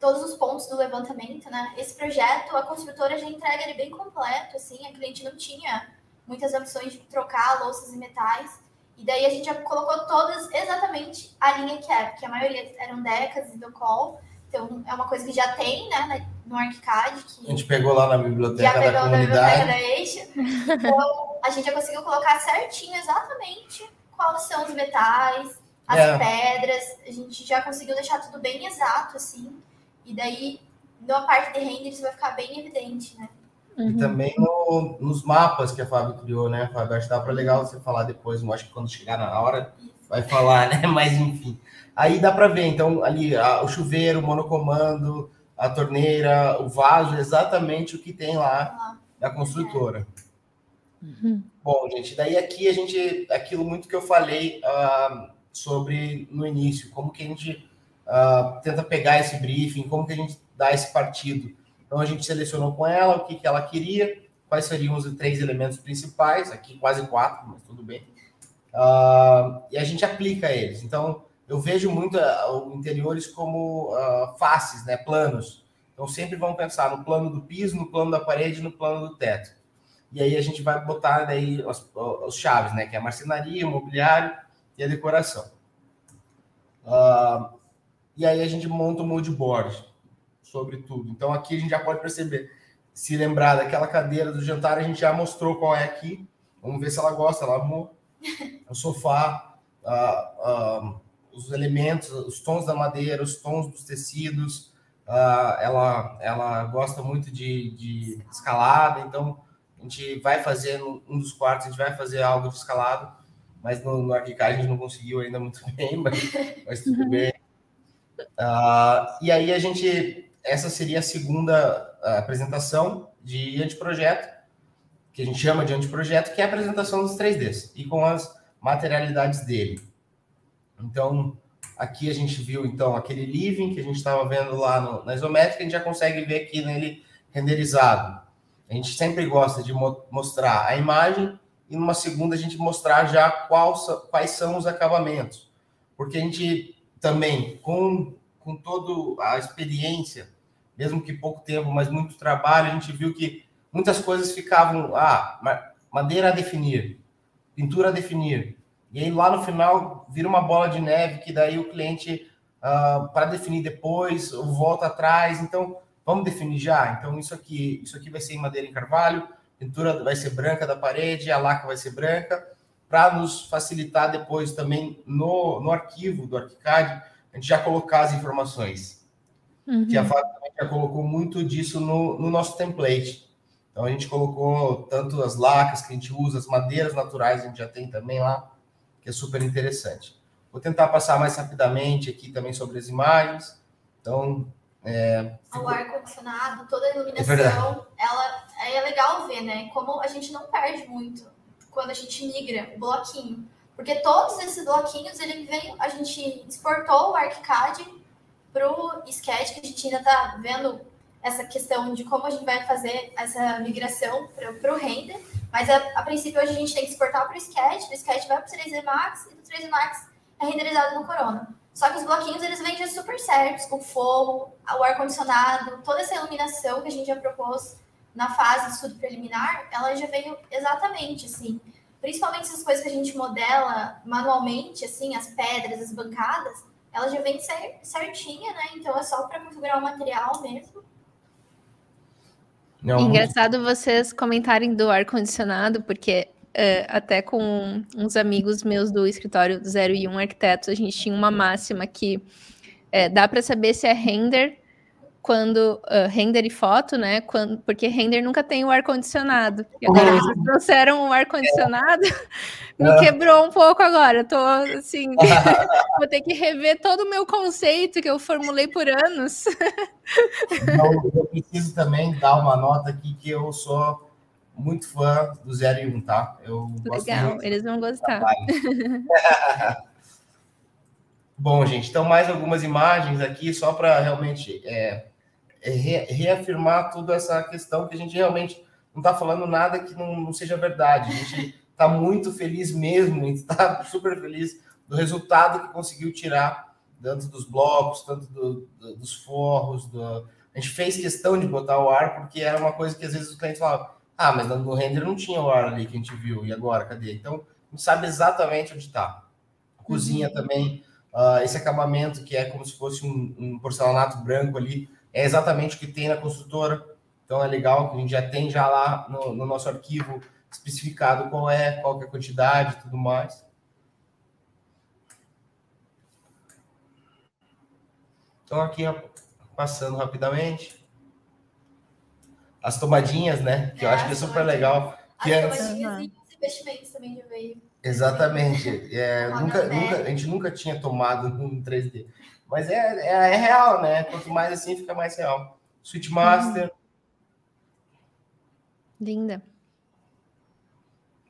todos os pontos do levantamento, né? Esse projeto, a construtora já entrega ele bem completo, assim, a cliente não tinha muitas opções de trocar louças e metais, e daí a gente já colocou todas exatamente a linha que era, porque a maioria eram decas e do call. Então, é uma coisa que já tem, né, no ARQUITETURA, que a gente pegou lá na biblioteca da comunidade. Da Eixo. Então, a gente já conseguiu colocar certinho exatamente quais são os metais, as pedras. A gente já conseguiu deixar tudo bem exato, assim. E daí, na parte de render, isso vai ficar bem evidente, né? Uhum. E também nos mapas que a Fábio criou, né, Fábio? Acho que dá para legal você falar depois. Eu acho que quando chegar na hora, vai falar, né? Mas, enfim... Aí dá para ver, então, ali o chuveiro, o monocomando, a torneira, o vaso, exatamente o que tem lá da construtora. Uhum. Bom, gente, daí aqui a gente, aquilo muito que eu falei sobre no início, como que a gente tenta pegar esse briefing, como que a gente dá esse partido. Então, a gente selecionou com ela o que ela queria, quais seriam os 3 elementos principais, aqui quase 4, mas tudo bem, e a gente aplica eles. Então, eu vejo muito interiores como faces, né, planos. Então, sempre vão pensar no plano do piso, no plano da parede, no plano do teto. E aí, a gente vai botar daí as chaves, né, que é a marcenaria, o mobiliário e a decoração. E aí, a gente monta um mood board sobre tudo. Então, aqui a gente já pode perceber. Se lembrar daquela cadeira do jantar, a gente já mostrou qual é aqui. Vamos ver se ela gosta. Ela amou o sofá, os elementos, os tons da madeira, os tons dos tecidos, ela gosta muito de escalada, então a gente vai fazer, um dos quartos, a gente vai fazer algo de escalado, mas no ARQUITETURA a gente não conseguiu ainda muito bem, mas tudo bem. E aí essa seria a segunda apresentação de anteprojeto, que a gente chama de anteprojeto, que é a apresentação dos 3Ds, e com as materialidades dele. Então, aqui a gente viu, então, aquele living que a gente estava vendo lá na isométrica, a gente já consegue ver aqui nele renderizado. A gente sempre gosta de mostrar a imagem e, numa segunda, a gente mostrar já quais são os acabamentos. Porque a gente também, com toda a experiência, mesmo que pouco tempo, mas muito trabalho, a gente viu que muitas coisas ficavam, madeira a definir, pintura a definir. E aí, lá no final, vira uma bola de neve, que daí o cliente, para definir depois, volta atrás. Então, vamos definir já. Então, isso aqui vai ser em madeira em carvalho, pintura vai ser branca da parede, a laca vai ser branca, para nos facilitar depois também no arquivo do ARQUICAD, a gente já colocar as informações. Uhum. Que a Fábio também já colocou muito disso no nosso template. Então, a gente colocou tanto as lacas que a gente usa, as madeiras naturais a gente já tem também lá, que é super interessante. Vou tentar passar mais rapidamente aqui também sobre as imagens. Então, o ar-condicionado, toda a iluminação, ela é legal ver, né? Como a gente não perde muito quando a gente migra o bloquinho. Porque todos esses bloquinhos, a gente exportou o ARQUICAD para o Sketch, que a gente ainda está vendo essa questão de como a gente vai fazer essa migração para o render. Mas, a princípio, hoje a gente tem que exportar para o Sketch, do Sketch vai para o 3D Max, e do 3D Max é renderizado no Corona. Só que os bloquinhos, eles vêm já super certos, com fogo, o ar-condicionado, toda essa iluminação que a gente já propôs na fase de estudo preliminar, ela já veio exatamente, assim. Principalmente essas coisas que a gente modela manualmente, assim, as pedras, as bancadas, ela já vem certinha, né? Então, é só para configurar o material mesmo. Não. Engraçado vocês comentarem do ar-condicionado, porque até com uns amigos meus do escritório 01 Arquitetos, a gente tinha uma máxima que dá para saber se é render quando render e foto, né? Porque render nunca tem o ar-condicionado. E agora que vocês trouxeram o ar-condicionado, me quebrou um pouco agora. Eu tô assim, vou ter que rever todo o meu conceito que eu formulei por anos. Eu preciso também dar uma nota aqui que eu sou muito fã do 0 e 1, tá? Eu gosto muito. Eles vão gostar. Bom, gente, então mais algumas imagens aqui só para realmente... reafirmar toda essa questão que a gente realmente não está falando nada que não seja verdade. A gente está muito feliz mesmo, a gente está super feliz do resultado que conseguiu tirar, tanto dos blocos, tanto dos forros. A gente fez questão de botar o ar, porque era uma coisa que às vezes os clientes falavam, ah, mas no render não tinha o ar ali que a gente viu, e agora, cadê? Então, não sabe exatamente onde está. Cozinha também, esse acabamento que é como se fosse um porcelanato branco ali, é exatamente o que tem na construtora, então é legal que a gente já tem já lá no nosso arquivo especificado qual que é a quantidade e tudo mais. Então aqui, passando rapidamente, as tomadinhas, né, que eu acho que é super legal. As tomadinhas e os investimentos também já veio. Exatamente, a gente nunca tinha tomado um 3D. Mas é real, né? Quanto mais assim, fica mais real. Switch Master. Linda.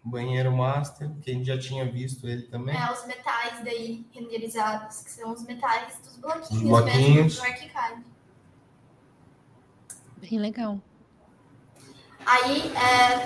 Banheiro Master, que a gente já tinha visto ele também. Os metais daí, renderizados, que são os metais dos bloquinhos. Mesmo do ARQUICAD. Bem legal. Aí,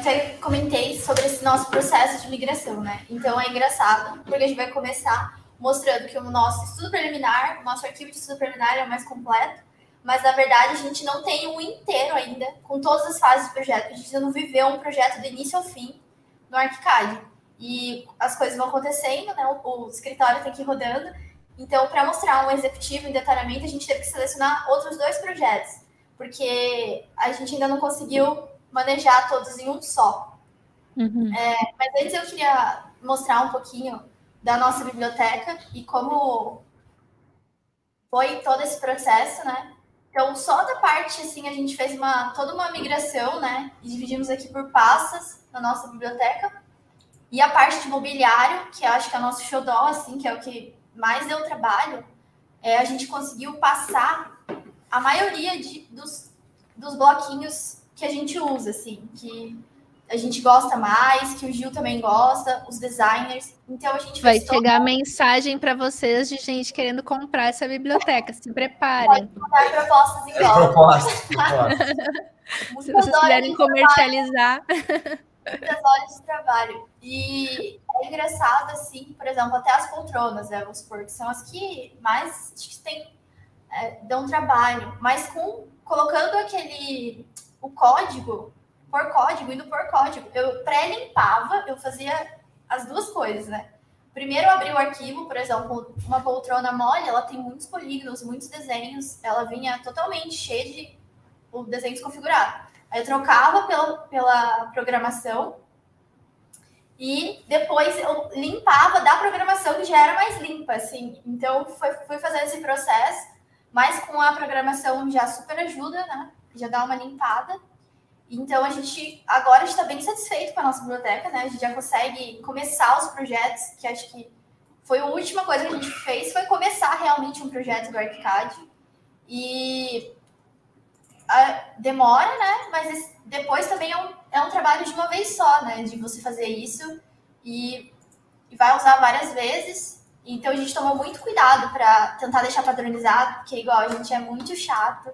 até comentei sobre esse nosso processo de migração, né? Então, é engraçado, porque a gente vai começar... mostrando que o nosso estudo preliminar, o nosso arquivo de estudo preliminar é o mais completo, mas, na verdade, a gente não tem um inteiro ainda, com todas as fases do projeto. A gente ainda não viveu um projeto do início ao fim no ARQUICAD. E as coisas vão acontecendo, né? O escritório tem que ir rodando. Então, para mostrar um executivo em detalhamento, a gente teve que selecionar outros 2 projetos, porque a gente ainda não conseguiu manejar todos em um só. Mas antes eu queria mostrar um pouquinho da nossa biblioteca e como foi todo esse processo, né? Então, só da parte, assim, a gente fez toda uma migração, né? E dividimos aqui por pastas na nossa biblioteca. E a parte de mobiliário, que eu acho que é o nosso xodó, assim, que é o que mais deu trabalho, a gente conseguiu passar a maioria dos bloquinhos que a gente usa, assim, que... a gente gosta mais, que o Gil também gosta, os designers. Então, a gente vai chegar mensagem para vocês de gente querendo comprar essa biblioteca. Se preparem. Pode mandar propostas em dólar. Se vocês quiserem comercializar. Muitas horas de trabalho. E é engraçado, assim, por exemplo, até as poltronas, né, vamos supor, que são as que mais acho que dão trabalho. Mas colocando o código... indo por código, eu pré-limpava, eu fazia as duas coisas, né? Primeiro eu abri o arquivo, por exemplo, uma poltrona mole, ela tem muitos polígonos, muitos desenhos, ela vinha totalmente cheia de desenho desconfigurado. Aí eu trocava pela programação e depois eu limpava da programação, que já era mais limpa, assim. Então, fui fazendo esse processo, mas com a programação já super ajuda, né? Já dá uma limpada. Então, agora a gente está bem satisfeito com a nossa biblioteca, né? A gente já consegue começar os projetos, que acho que foi a última coisa que a gente fez, foi começar realmente um projeto do ARQUICAD. E demora, né? Mas depois também é um trabalho de uma vez só, né? De você fazer isso e vai usar várias vezes. Então, a gente tomou muito cuidado para tentar deixar padronizado, porque igual a gente é muito chato.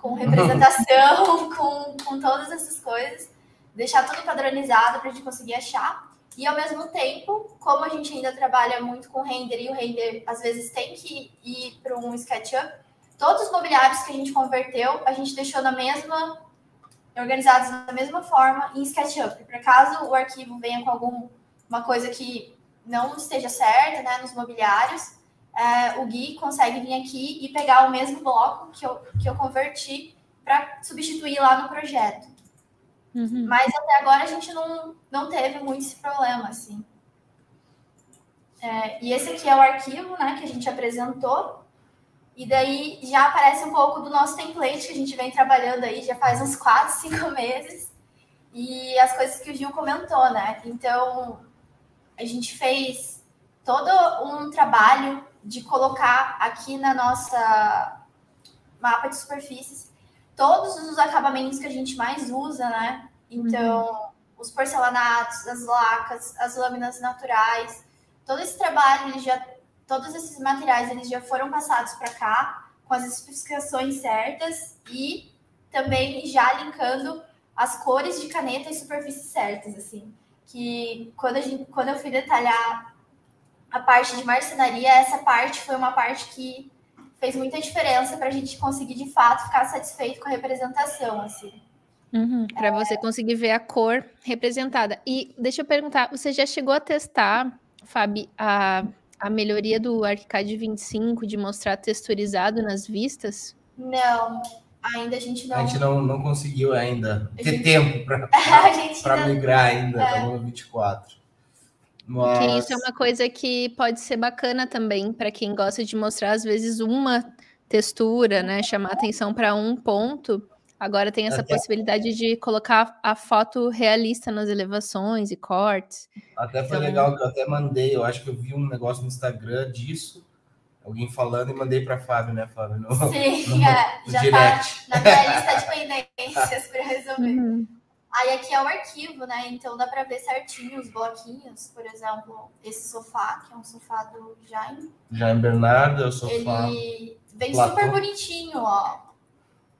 Com representação, com todas essas coisas, deixar tudo padronizado para a gente conseguir achar. E, ao mesmo tempo, como a gente ainda trabalha muito com render, e o render, às vezes, tem que ir para um SketchUp, todos os mobiliários que a gente converteu, a gente deixou organizados da mesma forma em SketchUp. Para caso o arquivo venha com alguma coisa que não esteja certa, né, nos mobiliários, o Gui consegue vir aqui e pegar o mesmo bloco que eu converti para substituir lá no projeto. Mas até agora a gente não teve muito esse problema, assim. E esse aqui é o arquivo, né, que a gente apresentou. E daí já aparece um pouco do nosso template que a gente vem trabalhando aí já faz uns 4, 5 meses. E as coisas que o Gil comentou, né? Então, a gente fez todo um trabalho de colocar aqui na nossa mapa de superfícies todos os acabamentos que a gente mais usa, né? Então, os porcelanatos, as lacas, as lâminas naturais, todo esse trabalho, ele já... Todos esses materiais eles já foram passados para cá, com as especificações certas e também já linkando as cores de caneta e superfícies certas, assim. Que quando eu fui detalhar a parte de marcenaria, essa parte foi uma parte que fez muita diferença para a gente conseguir, de fato, ficar satisfeito com a representação, assim. Para você conseguir ver a cor representada. E deixa eu perguntar, você já chegou a testar, Fábio, a melhoria do Archicad 25 de mostrar texturizado nas vistas? Não, ainda a gente não... A gente não conseguiu ainda ter tempo para migrar ainda, tá no 24. Mas... Porque isso é uma coisa que pode ser bacana também para quem gosta de mostrar, às vezes, uma textura, né? Chamar atenção para um ponto. Agora tem essa possibilidade de colocar a foto realista nas elevações e cortes. Até foi legal que eu até mandei, eu acho que eu vi um negócio no Instagram disso, alguém falando, e mandei para a Fábio, né, Fábio? Já está na minha lista de pendências para resolver. Aí aqui é o arquivo, né? Então dá para ver certinho os bloquinhos, por exemplo, esse sofá, que é um sofá do Jaime. Jaime Bernardo, é o sofá... Ele vem super bonitinho, ó.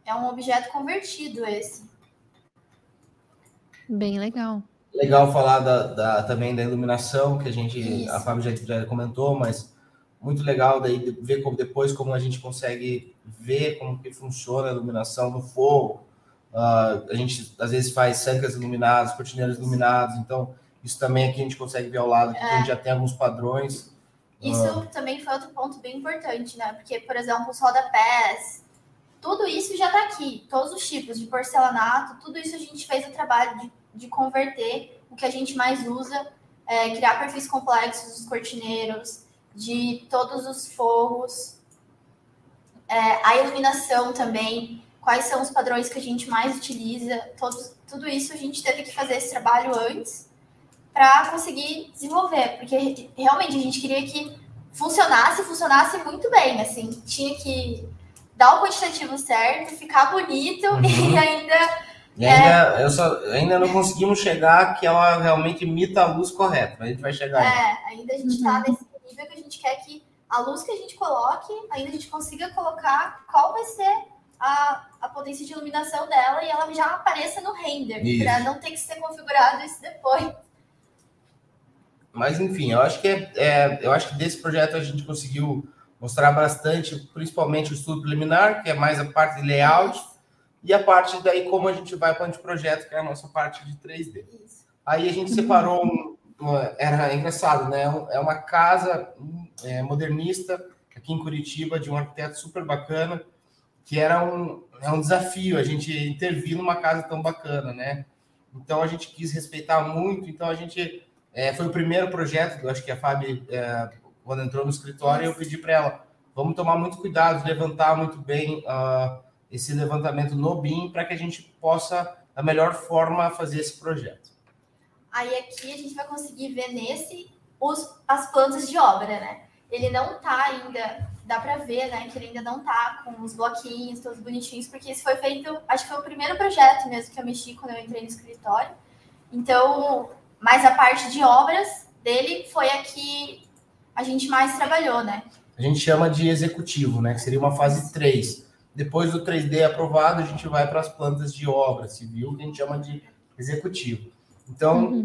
É um objeto convertido esse. Bem legal. Legal falar também da iluminação, que a gente, a Fábio já comentou, mas muito legal daí ver depois como a gente consegue ver como que funciona a iluminação do fogo. A gente às vezes faz cercas iluminadas, cortineiras iluminadas, então isso também aqui a gente consegue ver ao lado, que a gente já tem alguns padrões. Isso também foi outro ponto bem importante, né? Porque, por exemplo, os rodapés... Tudo isso já está aqui, todos os tipos de porcelanato, tudo isso a gente fez o trabalho de converter o que a gente mais usa, criar perfis complexos dos cortineiros, de todos os forros, a iluminação também, quais são os padrões que a gente mais utiliza, tudo isso a gente teve que fazer esse trabalho antes para conseguir desenvolver, porque realmente a gente queria que funcionasse muito bem, assim, tinha que... dar o quantitativo certo, ficar bonito e ainda... Ainda não conseguimos chegar que ela realmente imita a luz correta, mas a gente vai chegar aí. Ainda a gente está nesse nível que a gente quer que a luz que a gente coloque, ainda a gente consiga colocar qual vai ser a potência de iluminação dela e ela já apareça no render, para não ter que ser configurado isso depois. Mas enfim, eu acho que, eu acho que desse projeto a gente conseguiu mostrar bastante, principalmente o estudo preliminar, que é mais a parte de layout, e a parte daí como a gente vai para o anteprojeto, que é a nossa parte de 3D. Aí a gente separou, era engraçado, né? É uma casa modernista, aqui em Curitiba, de um arquiteto super bacana, que era um desafio a gente intervir numa casa tão bacana, né? Então a gente quis respeitar muito, então a gente foi o primeiro projeto, eu acho que a Fábio... Quando entrou no escritório, eu pedi para ela, vamos tomar muito cuidado, levantar muito bem esse levantamento no BIM para que a gente possa, da melhor forma, fazer esse projeto. Aí aqui a gente vai conseguir ver nesse as plantas de obra, né? Ele não tá ainda, dá para ver, né, que ele ainda não tá com os bloquinhos todos bonitinhos, porque isso foi feito, acho que foi o primeiro projeto mesmo que eu mexi quando eu entrei no escritório. Então, mas a parte de obras dele foi aqui... a gente mais trabalhou, né? A gente chama de executivo, né? Que seria uma fase 3. Depois do 3D aprovado, a gente vai para as plantas de obra civil, que a gente chama de executivo. Então,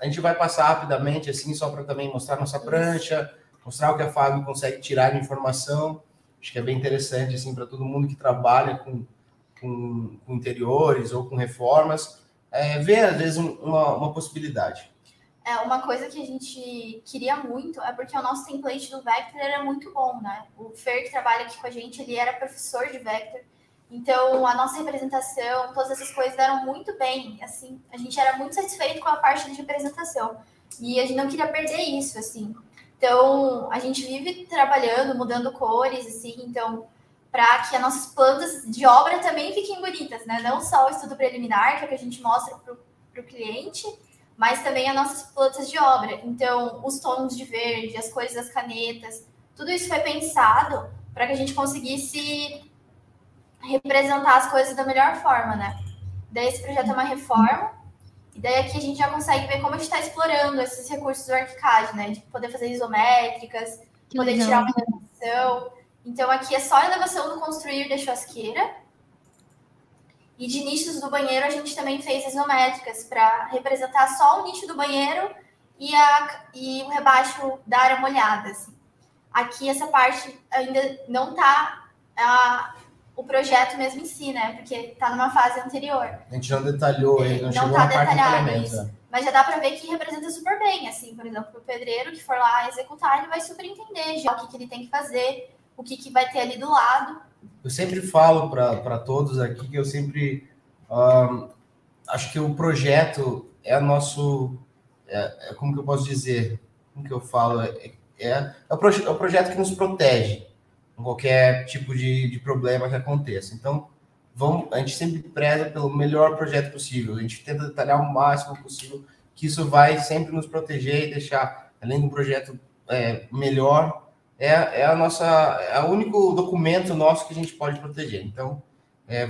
a gente vai passar rapidamente, assim, só para também mostrar nossa prancha, mostrar o que a Fábio consegue tirar de informação. Acho que é bem interessante, assim, para todo mundo que trabalha com interiores ou com reformas, ver, às vezes, uma possibilidade. Uma coisa que a gente queria muito é porque o nosso template do Vector era muito bom, né? O Fer, que trabalha aqui com a gente, ele era professor de Vector. Então, a nossa representação, todas essas coisas eram muito bem, assim. A gente era muito satisfeito com a parte de representação. E a gente não queria perder isso, assim. Então, a gente vive trabalhando, mudando cores, assim, então, para que as nossas plantas de obra também fiquem bonitas, né? Não só o estudo preliminar, que é o que a gente mostra para o cliente, mas também as nossas plantas de obra. Então, os tons de verde, as cores das canetas, tudo isso foi pensado para que a gente conseguisse representar as coisas da melhor forma, né? Daí esse projeto é uma reforma, e daí aqui a gente já consegue ver como a gente está explorando esses recursos do Archicad, né? De poder fazer isométricas, poder tirar uma elevação. Então aqui é só a elevação do construir da churrasqueira. E de nichos do banheiro a gente também fez isométricas para representar só o nicho do banheiro e o rebaixo da área molhada, assim. Aqui essa parte ainda não está... o projeto mesmo em si, né? Porque está numa fase anterior. A gente já detalhou ele, não está detalhado isso. Mas já dá para ver que representa super bem, assim, por exemplo, para o pedreiro que for lá executar, ele vai super entender já o que ele tem que fazer, o que vai ter ali do lado. Eu sempre falo para todos aqui que eu sempre acho que o projeto é o nosso... como que eu posso dizer? Como que eu falo? É o projeto que nos protege. Qualquer tipo de problema que aconteça. Então, a gente sempre preza pelo melhor projeto possível. A gente tenta detalhar o máximo possível, que isso vai sempre nos proteger e deixar, além de um projeto melhor, é o único documento nosso que a gente pode proteger. Então,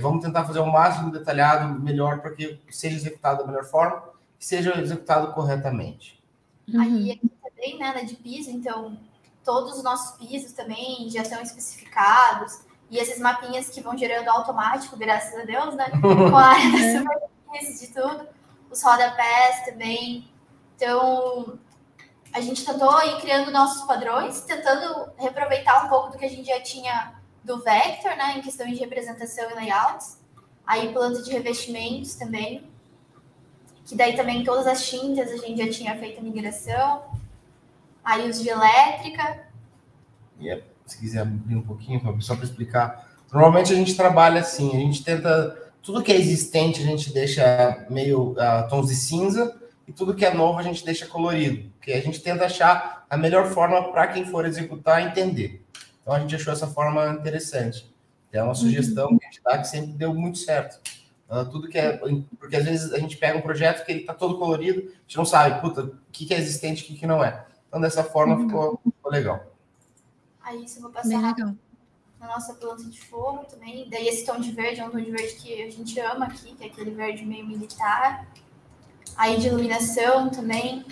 vamos tentar fazer o máximo detalhado, melhor, para que seja executado da melhor forma, que seja executado corretamente. Aí, aqui também, né, de piso, então... Todos os nossos pisos também já são especificados. E esses mapinhas que vão gerando automático, graças a Deus, né? Com a área das superfícies de tudo. Os rodapés também. Então, a gente tentou ir criando nossos padrões, tentando reaproveitar um pouco do que a gente já tinha do Vector, né? Em questão de representação e layouts. Aí, planta de revestimentos também. Que daí também todas as tintas a gente já tinha feito a migração. Aí os de elétrica. Yeah. Se quiser abrir um pouquinho, Fábio, só para explicar. Normalmente a gente trabalha assim, a gente tenta... Tudo que é existente a gente deixa meio tons de cinza e tudo que é novo a gente deixa colorido. Porque a gente tenta achar a melhor forma para quem for executar entender. Então a gente achou essa forma interessante. É uma sugestão que a gente dá que sempre deu muito certo. Tudo que é... Porque às vezes a gente pega um projeto que ele está todo colorido, a gente não sabe, puta, o que é existente e o que não é. Então, dessa forma, ficou legal. Aí, isso eu vou passar na nossa planta de fogo também. Daí, esse tom de verde é um tom de verde que a gente ama aqui, que é aquele verde meio militar. Aí, de iluminação também.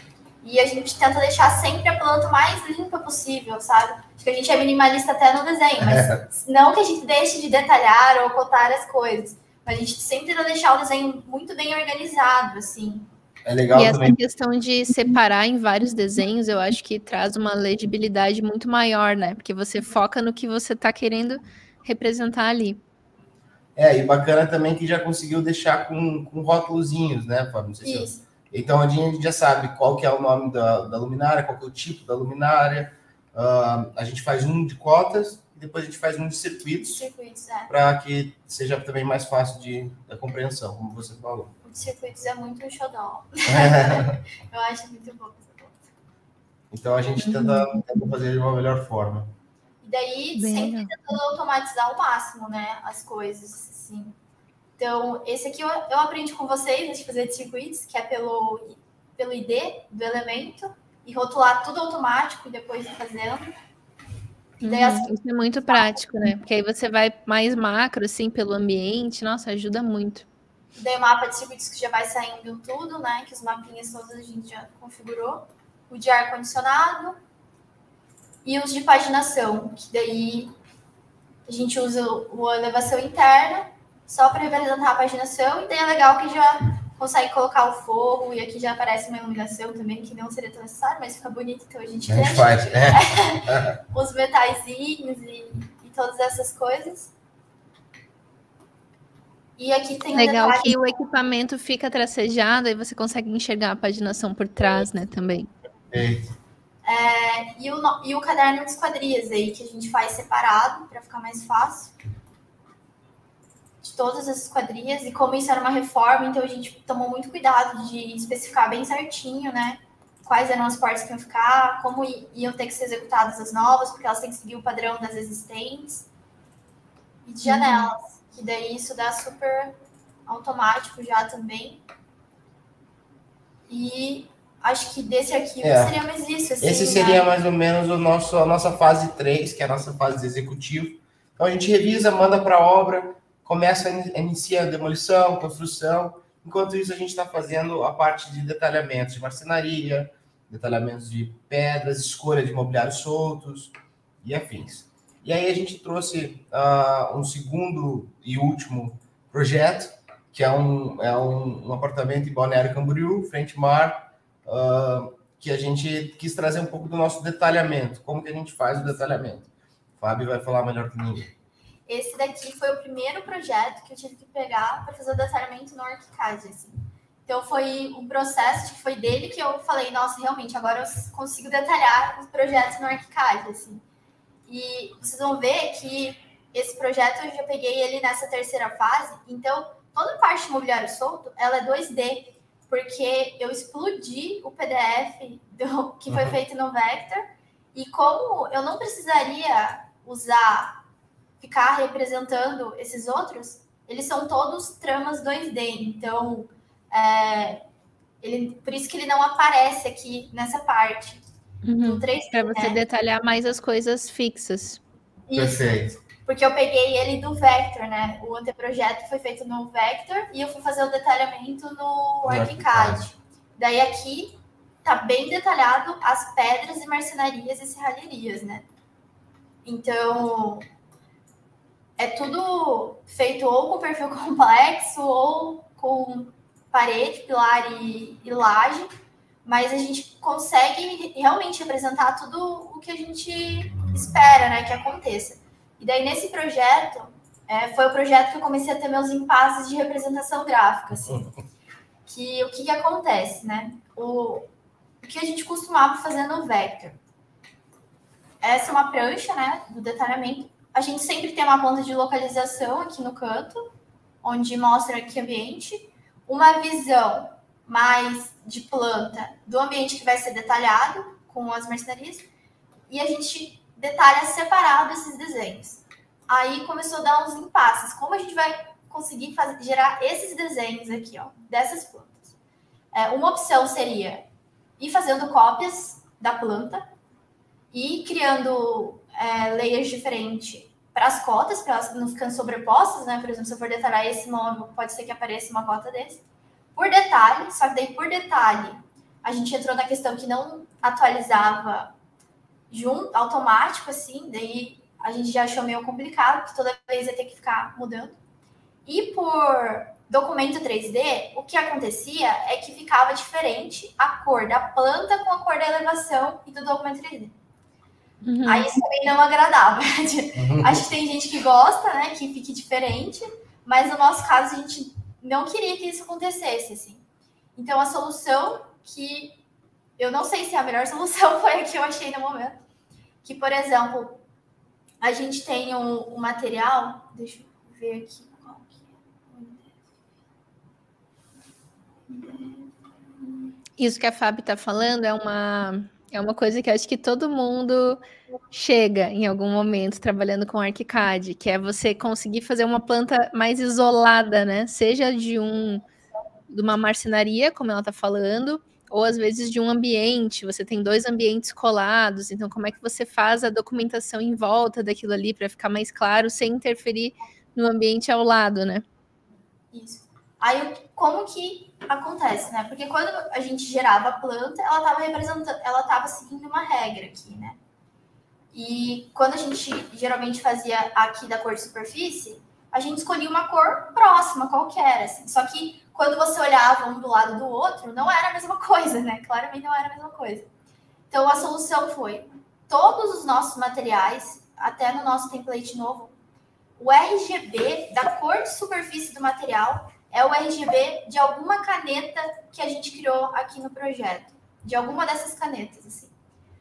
E a gente tenta deixar sempre a planta mais limpa possível, sabe? Acho que a gente é minimalista até no desenho, mas não que a gente deixe de detalhar ou cotar as coisas. Mas a gente sempre tenta deixar o desenho muito bem organizado, assim. É legal e essa também. Questão de separar em vários desenhos, eu acho que traz uma legibilidade muito maior, né? Porque você foca no que você está querendo representar ali. E bacana também que já conseguiu deixar com rótulozinhos, né, Fábio? Não sei se então, a gente já sabe qual que é o nome da luminária, qual que é o tipo da luminária. A gente faz um de cotas, e depois a gente faz um de circuitos para que seja também mais fácil da compreensão, como você falou. Circuitos é muito um xodó. Eu acho muito bom essa coisa. Então a gente tenta fazer de uma melhor forma. E daí sempre tentando automatizar ao máximo, né? As coisas, assim. Então, esse aqui eu aprendi com vocês de fazer de circuitos, que é pelo ID do elemento, e rotular tudo automático e depois ir fazendo. E daí isso é muito prático, né? Porque aí você vai mais macro, assim, pelo ambiente. Nossa, ajuda muito. Daí o mapa de circuitos que já vai saindo tudo, né? Que os mapinhas todos a gente já configurou. O de ar-condicionado. E os de paginação, que daí a gente usa a elevação interna só para representar a paginação. E daí é legal que já consegue colocar o fogo. E aqui já aparece uma iluminação também, que não seria tão necessário, mas fica bonito. Então a gente faz, né? Os metaizinhos e todas essas coisas. E aqui tem legal detalhe que o equipamento fica tracejado e você consegue enxergar a paginação por trás, né, também. E o caderno de quadrias aí, que a gente faz separado, para ficar mais fácil. De todas essas quadrias, e como isso era uma reforma, então a gente tomou muito cuidado de especificar bem certinho, né, quais eram as partes que iam ficar, como iam ter que ser executadas as novas, porque elas têm que seguir o padrão das existentes, e de janelas, que daí isso dá super automático já também. E acho que desse arquivo seria mais isso. Assim, esse seria mais ou menos o nosso, a nossa fase 3, que é a nossa fase de executivo. Então, a gente revisa, manda para a obra, começa a iniciar a demolição, construção. Enquanto isso, a gente está fazendo a parte de detalhamentos de marcenaria, detalhamentos de pedras, escolha de mobiliários soltos e afins. E aí, a gente trouxe um segundo e último projeto, que é um apartamento em Balneário Camboriú, frente mar, que a gente quis trazer um pouco do nosso detalhamento, como que a gente faz o detalhamento. O Fábio vai falar melhor que ninguém. Esse daqui foi o primeiro projeto que eu tive que pegar para fazer o detalhamento no Archicad, assim. Então, foi um processo que foi dele que eu falei, nossa, realmente, agora eu consigo detalhar os projetos no Archicad, assim. E vocês vão ver que esse projeto eu já peguei ele nessa terceira fase, então... Toda a parte de mobiliário solto, ela é 2D, porque eu explodi o PDF que foi feito no Vector, e como eu não precisaria ficar representando esses outros, eles são todos tramas 2D, então, por isso que ele não aparece aqui nessa parte. Uhum, para você detalhar mais as coisas fixas. Isso. Perfeito. Porque eu peguei ele do Vector, né? O anteprojeto foi feito no Vector e eu fui fazer o detalhamento no Archicad. Daí aqui tá bem detalhado as pedras e marcenarias e serralherias, né? Então, é tudo feito ou com perfil complexo ou com parede, pilar e laje, mas a gente consegue realmente representar tudo o que a gente espera, né, que aconteça. E daí, nesse projeto, foi o projeto que eu comecei a ter meus impasses de representação gráfica, assim. Que o que acontece, né? O que a gente costumava fazer no Vector. Essa é uma prancha, né, do detalhamento. A gente sempre tem uma ponta de localização aqui no canto, onde mostra que ambiente. Uma visão mais de planta do ambiente que vai ser detalhado, com as marcenarias. E a gente... detalha separado esses desenhos. Aí começou a dar uns impasses. Como a gente vai conseguir gerar esses desenhos aqui, ó, dessas plantas? Uma opção seria ir fazendo cópias da planta e criando layers diferentes para as cotas, para elas não ficando sobrepostas, né? Por exemplo, se eu for detalhar esse móvel, pode ser que apareça uma cota desse. Por detalhe, só que daí por detalhe, a gente entrou na questão que não atualizava automático, assim, daí a gente já achou meio complicado, porque toda vez ia ter que ficar mudando. E por documento 3D, o que acontecia é que ficava diferente a cor da planta com a cor da elevação e do documento 3D. Uhum. Aí isso também não agradava. Acho que tem gente que gosta, né, que fique diferente, mas no nosso caso a gente não queria que isso acontecesse, assim. Então a solução que... eu não sei se a melhor solução foi a que eu achei no momento. Que, por exemplo, a gente tem um material... Deixa eu ver aqui qual que é. Isso que a Fábio está falando é uma coisa que eu acho que todo mundo chega em algum momento trabalhando com Archicad, que é você conseguir fazer uma planta mais isolada, né? Seja de uma marcenaria, como ela está falando... ou às vezes de um ambiente, você tem dois ambientes colados, então como é que você faz a documentação em volta daquilo ali para ficar mais claro, sem interferir no ambiente ao lado, né? Isso. Aí, como que acontece, né? Porque quando a gente gerava a planta, ela estava seguindo uma regra aqui, né? E quando a gente geralmente fazia aqui da cor de superfície, a gente escolhia uma cor próxima, qualquer, assim. Só que quando você olhava um do lado do outro, não era a mesma coisa, né? Claramente não era a mesma coisa. Então, a solução foi, todos os nossos materiais, até no nosso template novo, o RGB da cor de superfície do material é o RGB de alguma caneta que a gente criou aqui no projeto. De alguma dessas canetas, assim.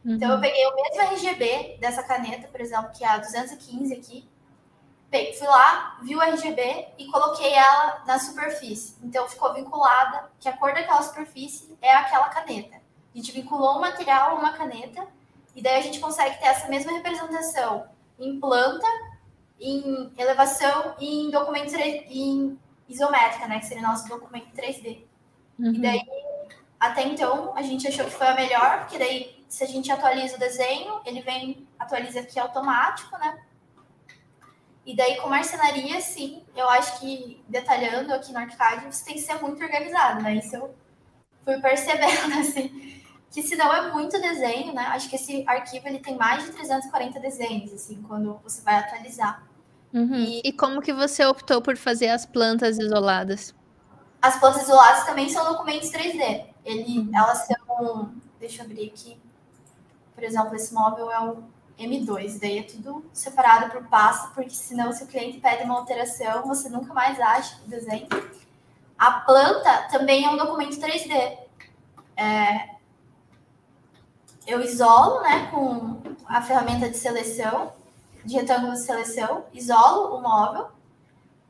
Uhum. Então, eu peguei o mesmo RGB dessa caneta, por exemplo, que é a 215 aqui. Fui lá, vi o RGB e coloquei ela na superfície. Então, ficou vinculada que a cor daquela superfície é aquela caneta. A gente vinculou um material a uma caneta e daí a gente consegue ter essa mesma representação em planta, em elevação e em documento em isométrica, né? Que seria nosso documento 3D. Uhum. E daí, até então, a gente achou que foi a melhor, porque daí, se a gente atualiza o desenho, ele vem, atualiza aqui automático, né? E daí, com marcenaria, sim, eu acho que, detalhando aqui no Archicad, você tem que ser muito organizado, né? Isso eu fui percebendo, assim, que senão é muito desenho, né? Acho que esse arquivo, ele tem mais de 340 desenhos, assim, quando você vai atualizar. Uhum. E como que você optou por fazer as plantas isoladas? As plantas isoladas também são documentos 3D. Elas são... Deixa eu abrir aqui. Por exemplo, esse móvel é o M2. Daí é tudo separado por passo, porque senão se o cliente pede uma alteração, você nunca mais acha o desenho. A planta também é um documento 3D. Eu isolo, né, com a ferramenta de seleção, de retângulo de seleção, isolo o móvel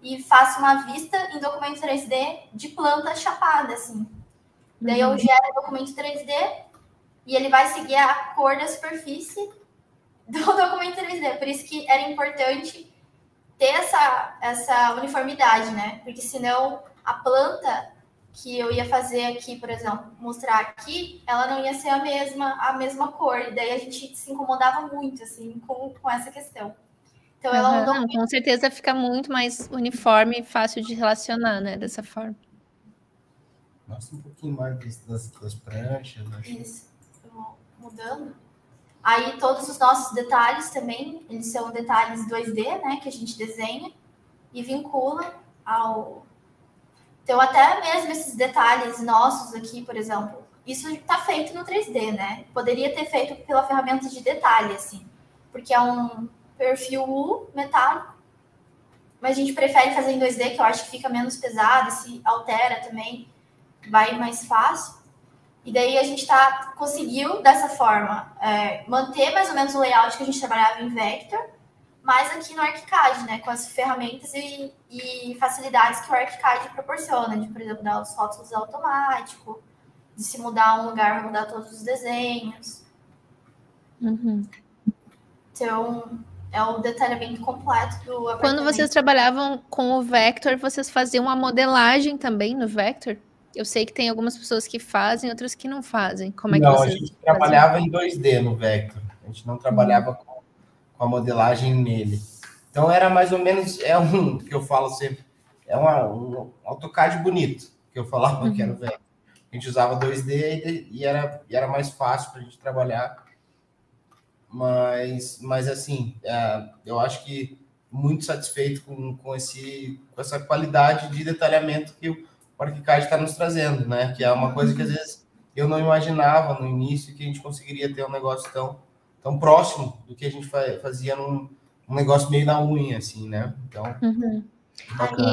e faço uma vista em documento 3D de planta chapada, assim. Daí eu gero o documento 3D e ele vai seguir a cor da superfície do documento 3D. Por isso que era importante ter essa uniformidade, né? Porque senão a planta que eu ia fazer aqui, por exemplo, mostrar aqui, ela não ia ser a mesma cor. E daí a gente se incomodava muito, assim, com essa questão. Então, ela mudou muito. Com certeza fica muito mais uniforme e fácil de relacionar, né? Dessa forma. Mostra um pouquinho mais das pranchas, né? Isso, mudando. Aí todos os nossos detalhes também, eles são detalhes 2D, né? Que a gente desenha e vincula ao... Então, até mesmo esses detalhes nossos aqui, por exemplo, isso está feito no 3D, né? Poderia ter feito pela ferramenta de detalhe, assim. Porque é um perfil U, metálico. Mas a gente prefere fazer em 2D, que eu acho que fica menos pesado, se altera também. Vai mais fácil. E daí a gente conseguiu, dessa forma, manter mais ou menos o layout que a gente trabalhava em Vector, mas aqui no Archicad, né? Com as ferramentas e facilidades que o Archicad proporciona, de, por exemplo, dar os rótulos automático, de se mudar um lugar, mudar todos os desenhos. Uhum. Então... É o detalhamento completo do apartamento. Quando vocês trabalhavam com o Vector, vocês faziam a modelagem também no Vector? Eu sei que tem algumas pessoas que fazem, outras que não fazem. Como é que vocês trabalhava em 2D no Vector. A gente não trabalhava com a modelagem nele. Então, era mais ou menos... É um que eu falo sempre... É um AutoCAD bonito, que eu falava que era o Vector. A gente usava 2D e era mais fácil para a gente trabalhar. Mas assim, eu acho que muito satisfeito com essa qualidade de detalhamento que o Archicad está nos trazendo, né? Que é uma coisa que às vezes eu não imaginava no início, que a gente conseguiria ter um negócio tão próximo do que a gente fazia num negócio meio na unha, assim, né? Então...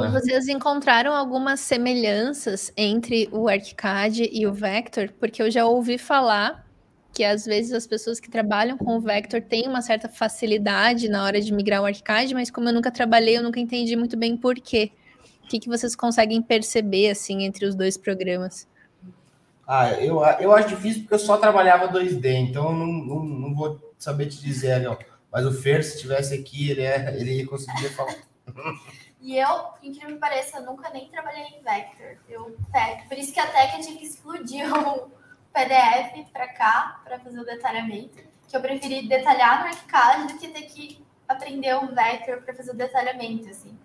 E vocês encontraram algumas semelhanças entre o Archicad e o Vector? Porque eu já ouvi falar... que às vezes as pessoas que trabalham com o Vector têm uma certa facilidade na hora de migrar o Archicad, mas como eu nunca trabalhei, eu nunca entendi muito bem por quê. O que vocês conseguem perceber, assim, entre os dois programas? Eu acho difícil porque eu só trabalhava 2D, então eu não vou saber te dizer, Léo. Mas o Fer, se estivesse aqui, ele conseguiria falar. E eu, incrível que pareça, eu nunca nem trabalhei em Vector. Por isso que a Teca tinha que explodir PDF para cá, para fazer o detalhamento, que eu preferi detalhar no Archicad do que ter que aprender um Vector para fazer o detalhamento, assim.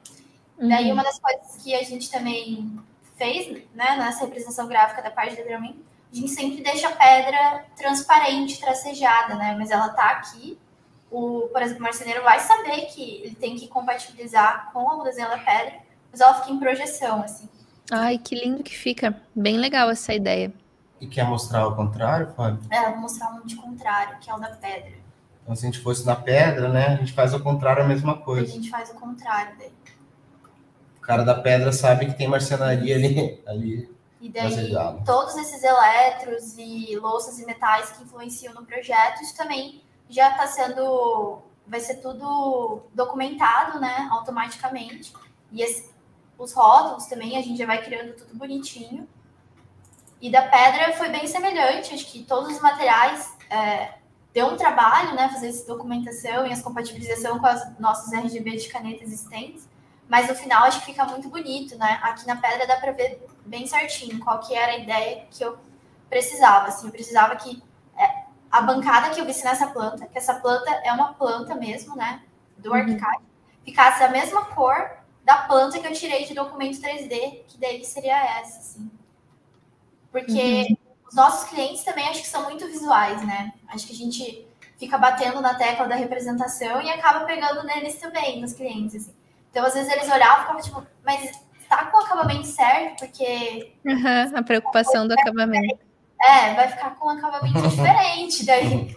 Daí, uma das coisas que a gente também fez, né, nessa representação gráfica da parte do detalhamento, a gente sempre deixa a pedra transparente, tracejada, né, mas ela tá aqui, por exemplo, o marceneiro vai saber que ele tem que compatibilizar com o desenho da pedra, mas ela fica em projeção, assim. Ai, que lindo que fica. Bem legal essa ideia. E quer mostrar o contrário, Fábio? Vou mostrar um de contrário, que é o da pedra. Então, se a gente fosse na pedra, né? A gente faz o contrário, a mesma coisa. A gente faz o contrário daí. O cara da pedra sabe que tem marcenaria ali. E daí, todos esses eletros e louças e metais que influenciam no projeto, isso também já está sendo... Vai ser tudo documentado, né? Automaticamente. E os rótulos também, a gente já vai criando tudo bonitinho. E da pedra foi bem semelhante, acho que todos os materiais deu um trabalho, né, fazer essa documentação e as compatibilização com os nossos RGB de caneta existentes, mas no final acho que fica muito bonito, né? Aqui na pedra dá para ver bem certinho qual que era a ideia que eu precisava, assim, eu precisava que a bancada que eu visse nessa planta, que essa planta é uma planta mesmo, né, do ARQUICAD, ficasse a mesma cor da planta que eu tirei de documento 3D, que daí seria essa, assim. Porque os nossos clientes também acho que são muito visuais, né? Acho que a gente fica batendo na tecla da representação e acaba pegando neles também, nos clientes, assim. Então, às vezes, eles olhavam e ficavam tipo, mas tá com o acabamento certo? Porque... a preocupação do acabamento. É, vai ficar com um acabamento diferente daí.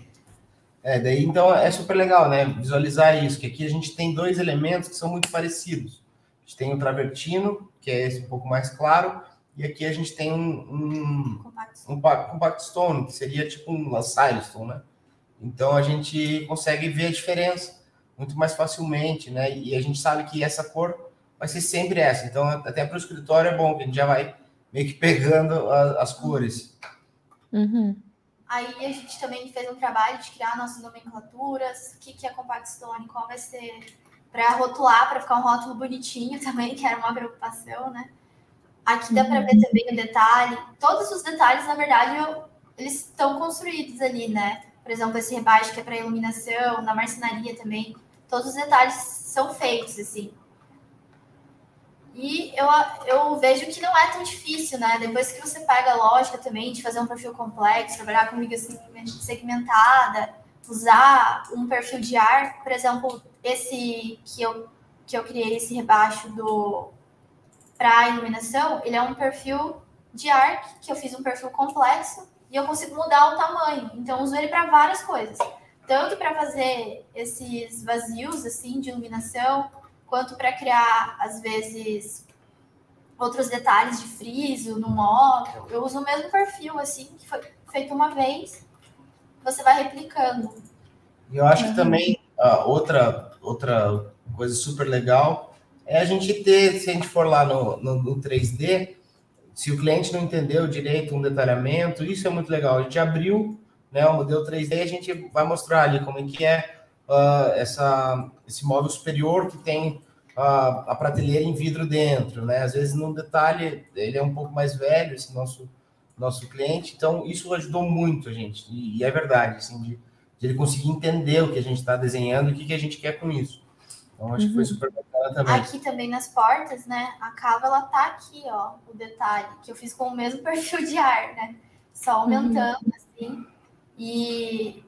Daí, então, é super legal, né? Visualizar isso, que aqui a gente tem dois elementos que são muito parecidos. A gente tem o travertino, que é esse um pouco mais claro, e aqui a gente tem um compact stone, que seria tipo um silestone, né? Então, a gente consegue ver a diferença muito mais facilmente, né? E a gente sabe que essa cor vai ser sempre essa. Então, até para o escritório é bom, que a gente já vai meio que pegando as cores. Aí, a gente também fez um trabalho de criar nossas nomenclaturas, o que é compact stone, qual vai ser... para rotular, para ficar um rótulo bonitinho também, que era uma preocupação, né? Aqui dá para ver também o detalhe. Todos os detalhes, na verdade, eles estão construídos ali, né? Por exemplo, esse rebaixo que é para iluminação, na marcenaria também. Todos os detalhes são feitos, assim. E eu vejo que não é tão difícil, né? Depois que você pega a lógica também de fazer um perfil complexo, trabalhar com mídia segmentada, usar um perfil de ar, por exemplo, esse que eu criei, esse rebaixo para a iluminação, ele é um perfil de arc, que eu fiz um perfil complexo, e eu consigo mudar o tamanho. Então, uso ele para várias coisas. Tanto para fazer esses vazios, assim, de iluminação, quanto para criar, às vezes, outros detalhes de friso no móvel. Eu uso o mesmo perfil, assim, que foi feito uma vez, você vai replicando. E eu acho que também... Outra coisa super legal é a gente ter, se a gente for lá no 3D, se o cliente não entendeu direito um detalhamento, isso é muito legal. A gente abriu, né, o modelo 3D e a gente vai mostrar ali como é que é esse móvel superior que tem a prateleira em vidro dentro, né? Às vezes, num detalhe, ele é um pouco mais velho, esse nosso cliente. Então, isso ajudou muito a gente. E é verdade, assim, de ele conseguir entender o que a gente está desenhando e o que a gente quer com isso. Então, acho que foi super bacana também. Aqui também nas portas, né? A cava, ela tá aqui, ó, o detalhe, que eu fiz com o mesmo perfil de ar, né? Só aumentando, assim. E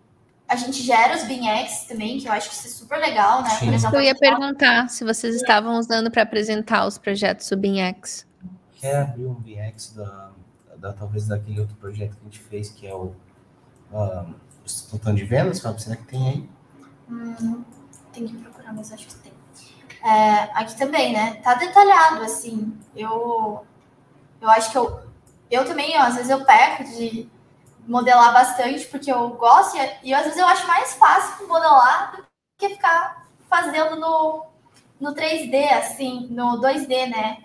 a gente gera os BIMx também, que eu acho que isso é super legal, né? Por exemplo, eu ia perguntar se vocês estavam usando para apresentar os projetos do BIMx. Quer abrir um BIMx talvez daquele outro projeto que a gente fez, que é o... botão de vendas, Fábio, será que tem aí? Tem que procurar, mas acho que tem. Aqui também, né? Tá detalhado, assim. Eu acho que eu também, ó, às vezes eu peco de modelar bastante, porque eu gosto, e às vezes eu acho mais fácil modelar do que ficar fazendo no 3D, assim, no 2D, né?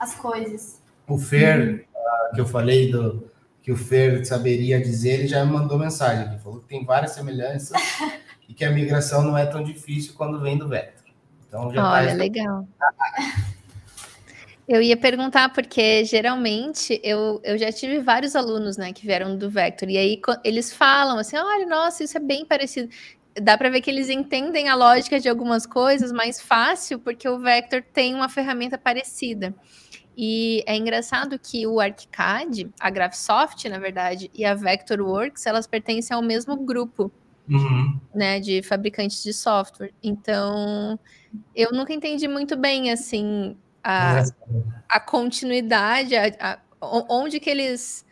As coisas. O Fer, que eu falei que o Fer saberia dizer, ele já me mandou mensagem, ele falou que tem várias semelhanças e que a migração não é tão difícil quando vem do Vector. Então, já olha, legal. Eu ia perguntar, porque geralmente eu já tive vários alunos, né, que vieram do Vector, e aí eles falam assim, olha, nossa, isso é bem parecido. Dá para ver que eles entendem a lógica de algumas coisas mais fácil, porque o Vector tem uma ferramenta parecida. E é engraçado que o ARQUICAD, a Graphisoft, na verdade, e a Vectorworks, elas pertencem ao mesmo grupo, né, de fabricantes de software. Então, eu nunca entendi muito bem, assim, a continuidade, onde que eles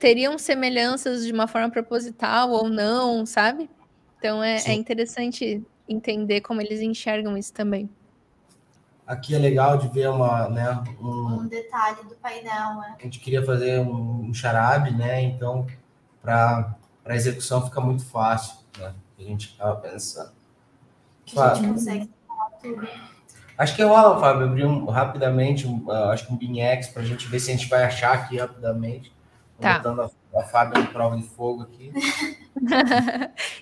teriam semelhanças de uma forma proposital ou não, sabe? Então, é interessante entender como eles enxergam isso também. Aqui é legal de ver um detalhe do painel, né? A gente queria fazer um xarabe, né? Então, para execução fica muito fácil, né? A gente acaba pensando. A gente consegue falar tudo. Acho que rola, Fábio, abrir rapidamente, acho que um BIMx para a gente ver se a gente vai achar aqui rapidamente. Tá. Botando a Fábio em prova de fogo aqui.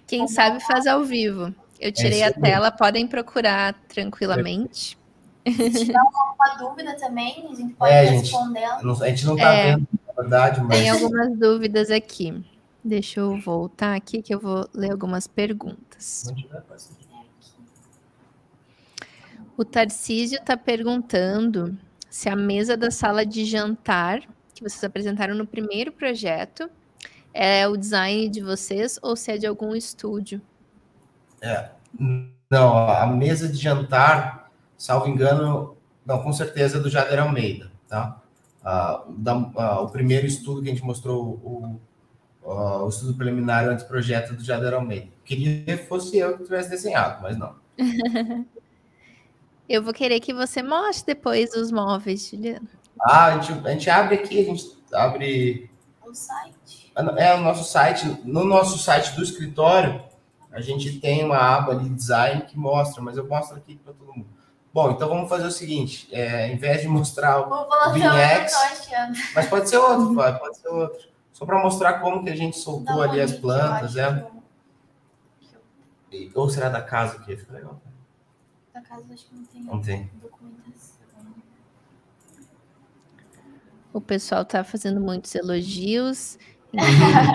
Quem sabe faz ao vivo. Eu tirei a tela, podem procurar tranquilamente. Se tiver alguma dúvida também, a gente pode responder. A gente não está vendo, na verdade, mas... Tem algumas dúvidas aqui. Deixa eu voltar aqui que eu vou ler algumas perguntas. Não tiver, passa aqui. O Tarcísio está perguntando se a mesa da sala de jantar que vocês apresentaram no primeiro projeto é o design de vocês ou se é de algum estúdio. É, não, a mesa de jantar, salvo engano, não, com certeza é do Jader Almeida, tá? O primeiro estudo que a gente mostrou, o estudo preliminar antes do projeto do Jader Almeida. Queria que fosse eu que tivesse desenhado, mas não. Eu vou querer que você mostre depois os móveis, Giuliano. Ah, a gente abre aqui, a gente abre... O site. É o nosso site. No nosso site do escritório, a gente tem uma aba de design que mostra, mas eu mostro aqui para todo mundo. Bom, então vamos fazer o seguinte, ao invés de mostrar o BIMx, mas pode ser outro, pode ser outro. Só para mostrar como que a gente soltou ali as plantas, Ou será da casa aqui, fica legal. Na casa, acho que não tem documentação. O pessoal está fazendo muitos elogios,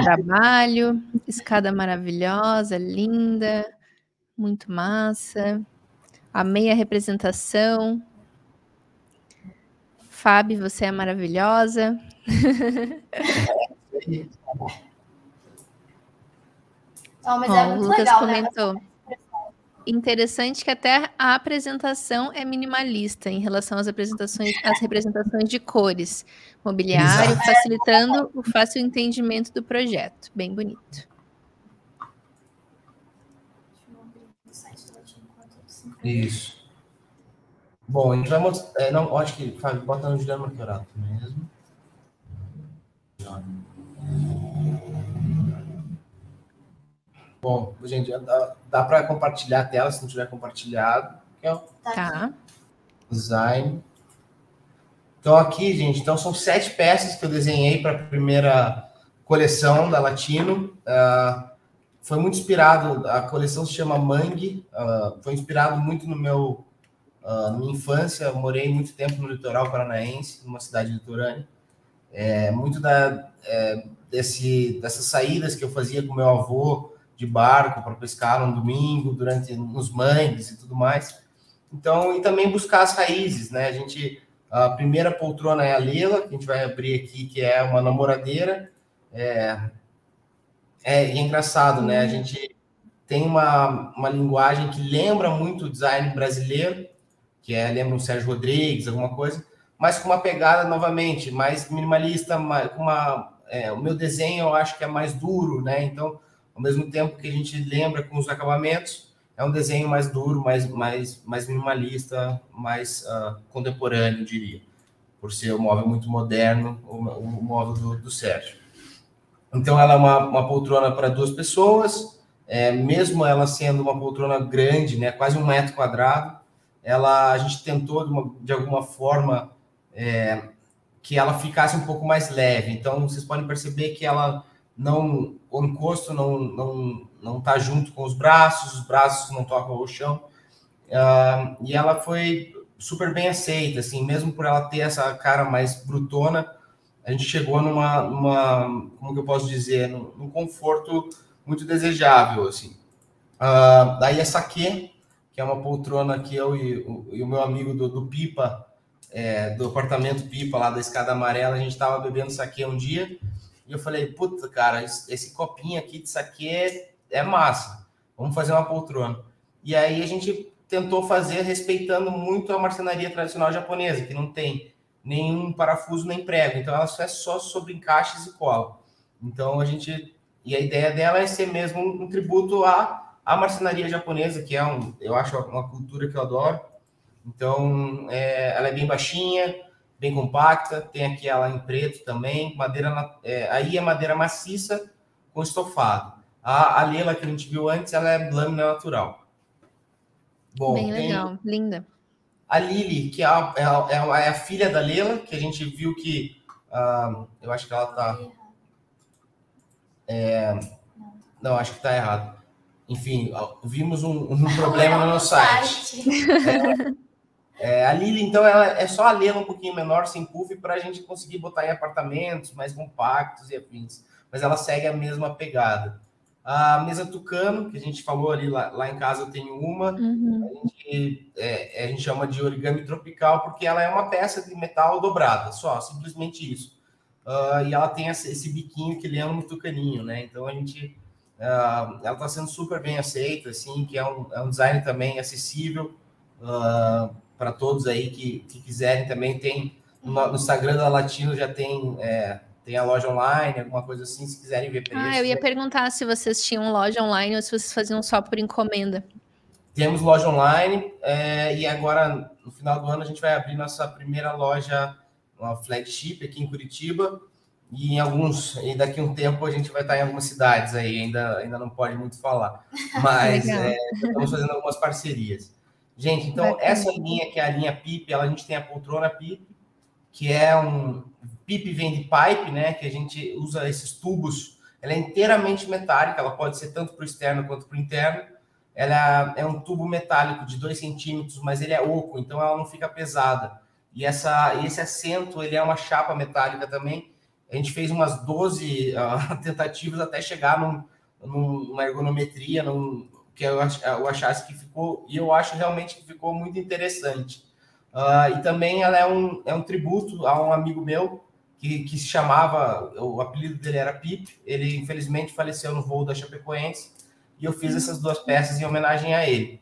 trabalho, escada maravilhosa, linda, muito massa. Amei a representação. Fábio, você é maravilhosa. Mas é muito legal, comentou. Né? Interessante que até a apresentação é minimalista em relação às representações de cores, mobiliário, facilitando o fácil entendimento do projeto. Bem bonito. Isso. Bom, a gente vai mostrar... não, acho que, Fábio, bota no Giuliano Marchiorato mesmo. Bom, gente, dá para compartilhar a tela, se não tiver compartilhado. Tá. Design. Então, aqui, gente, são 7 peças que eu desenhei para a primeira coleção da Latino. Foi muito inspirado, a coleção se chama Mangue, foi inspirado muito no na minha infância. Eu morei muito tempo no litoral paranaense, numa cidade litorânea. Muito dessas saídas que eu fazia com meu avô, de barco para pescar no domingo, durante os mangues e tudo mais. Então, e também buscar as raízes, né? A primeira poltrona é a Lela, que a gente vai abrir aqui, que é uma namoradeira. É engraçado, né? A gente tem uma linguagem que lembra muito o design brasileiro, que lembra um Sérgio Rodrigues, alguma coisa, mas com uma pegada, novamente, mais minimalista, o meu desenho eu acho que é mais duro, né? Então, ao mesmo tempo que a gente lembra com os acabamentos, é um desenho mais duro, mais minimalista, mais contemporâneo, eu diria, por ser um móvel muito moderno, o móvel do Sérgio. Então, ela é uma poltrona para 2 pessoas, mesmo ela sendo uma poltrona grande, né, quase 1 metro quadrado, a gente tentou, de alguma forma, que ela ficasse um pouco mais leve. Então, vocês podem perceber que ela... o encosto não está junto com os braços não tocam ao chão, e ela foi super bem aceita, assim, mesmo por ela ter essa cara mais brutona, a gente chegou como que eu posso dizer, num conforto muito desejável, assim. Daí essa aqui, que é uma poltrona que eu e o meu amigo do Pipa, do apartamento Pipa, lá da Escada Amarela, a gente estava bebendo saquê um dia, e eu falei, puta, cara, esse copinho aqui de saquê é massa. Vamos fazer uma poltrona. E aí a gente tentou fazer respeitando muito a marcenaria tradicional japonesa, que não tem nenhum parafuso nem prego. Então, ela só sobre encaixes e cola. Então, E a ideia dela é ser mesmo um tributo à marcenaria japonesa, que eu acho uma cultura que eu adoro. Então, ela é bem baixinha, bem compacta, tem aqui ela em preto também, madeira, aí é madeira maciça com estofado. A Lela que a gente viu antes, ela é lâmina natural. Bom, bem legal, linda. A Lili, que é a filha da Leila, que a gente viu que... eu acho que ela está... Não, acho que está errado. Enfim, vimos um problema no nosso site. A Lili, então, ela é só a Leila um pouquinho menor, sem puff, para a gente conseguir botar em apartamentos mais compactos e afins. Mas ela segue a mesma pegada. A mesa Tucano, que a gente falou ali, lá em casa eu tenho uma, a gente chama de origami tropical, porque ela é uma peça de metal dobrada, só, simplesmente isso. E ela tem esse biquinho que lembra um tucaninho, né? Então, a gente... ela está sendo super bem aceita, assim, que é um design também acessível para todos aí que quiserem também. Tem, no Instagram da Latino já tem... Tem a loja online, alguma coisa assim, se quiserem ver preço. Eu ia perguntar se vocês tinham loja online ou se vocês faziam só por encomenda. Temos loja online e agora, no final do ano, a gente vai abrir nossa primeira loja, uma flagship aqui em Curitiba. E daqui a um tempo a gente vai estar em algumas cidades aí, ainda não pode muito falar. Mas estamos fazendo algumas parcerias. Gente, então, essa linha que é a linha PIP, a gente tem a poltrona PIP, que é PIP vem de pipe, né? Que a gente usa esses tubos. Ela é inteiramente metálica, ela pode ser tanto para o externo quanto para o interno. Ela é um tubo metálico de 2 centímetros, mas ele é oco, então ela não fica pesada. E esse assento, ele é uma chapa metálica também. A gente fez umas 12 tentativas até chegar numa ergonometria, que eu achasse que ficou, e eu acho realmente que ficou muito interessante. E também ela é um tributo a um amigo meu, que se chamava, o apelido dele era Pipe, ele infelizmente faleceu no voo da Chapecoense, e eu fiz essas duas peças em homenagem a ele.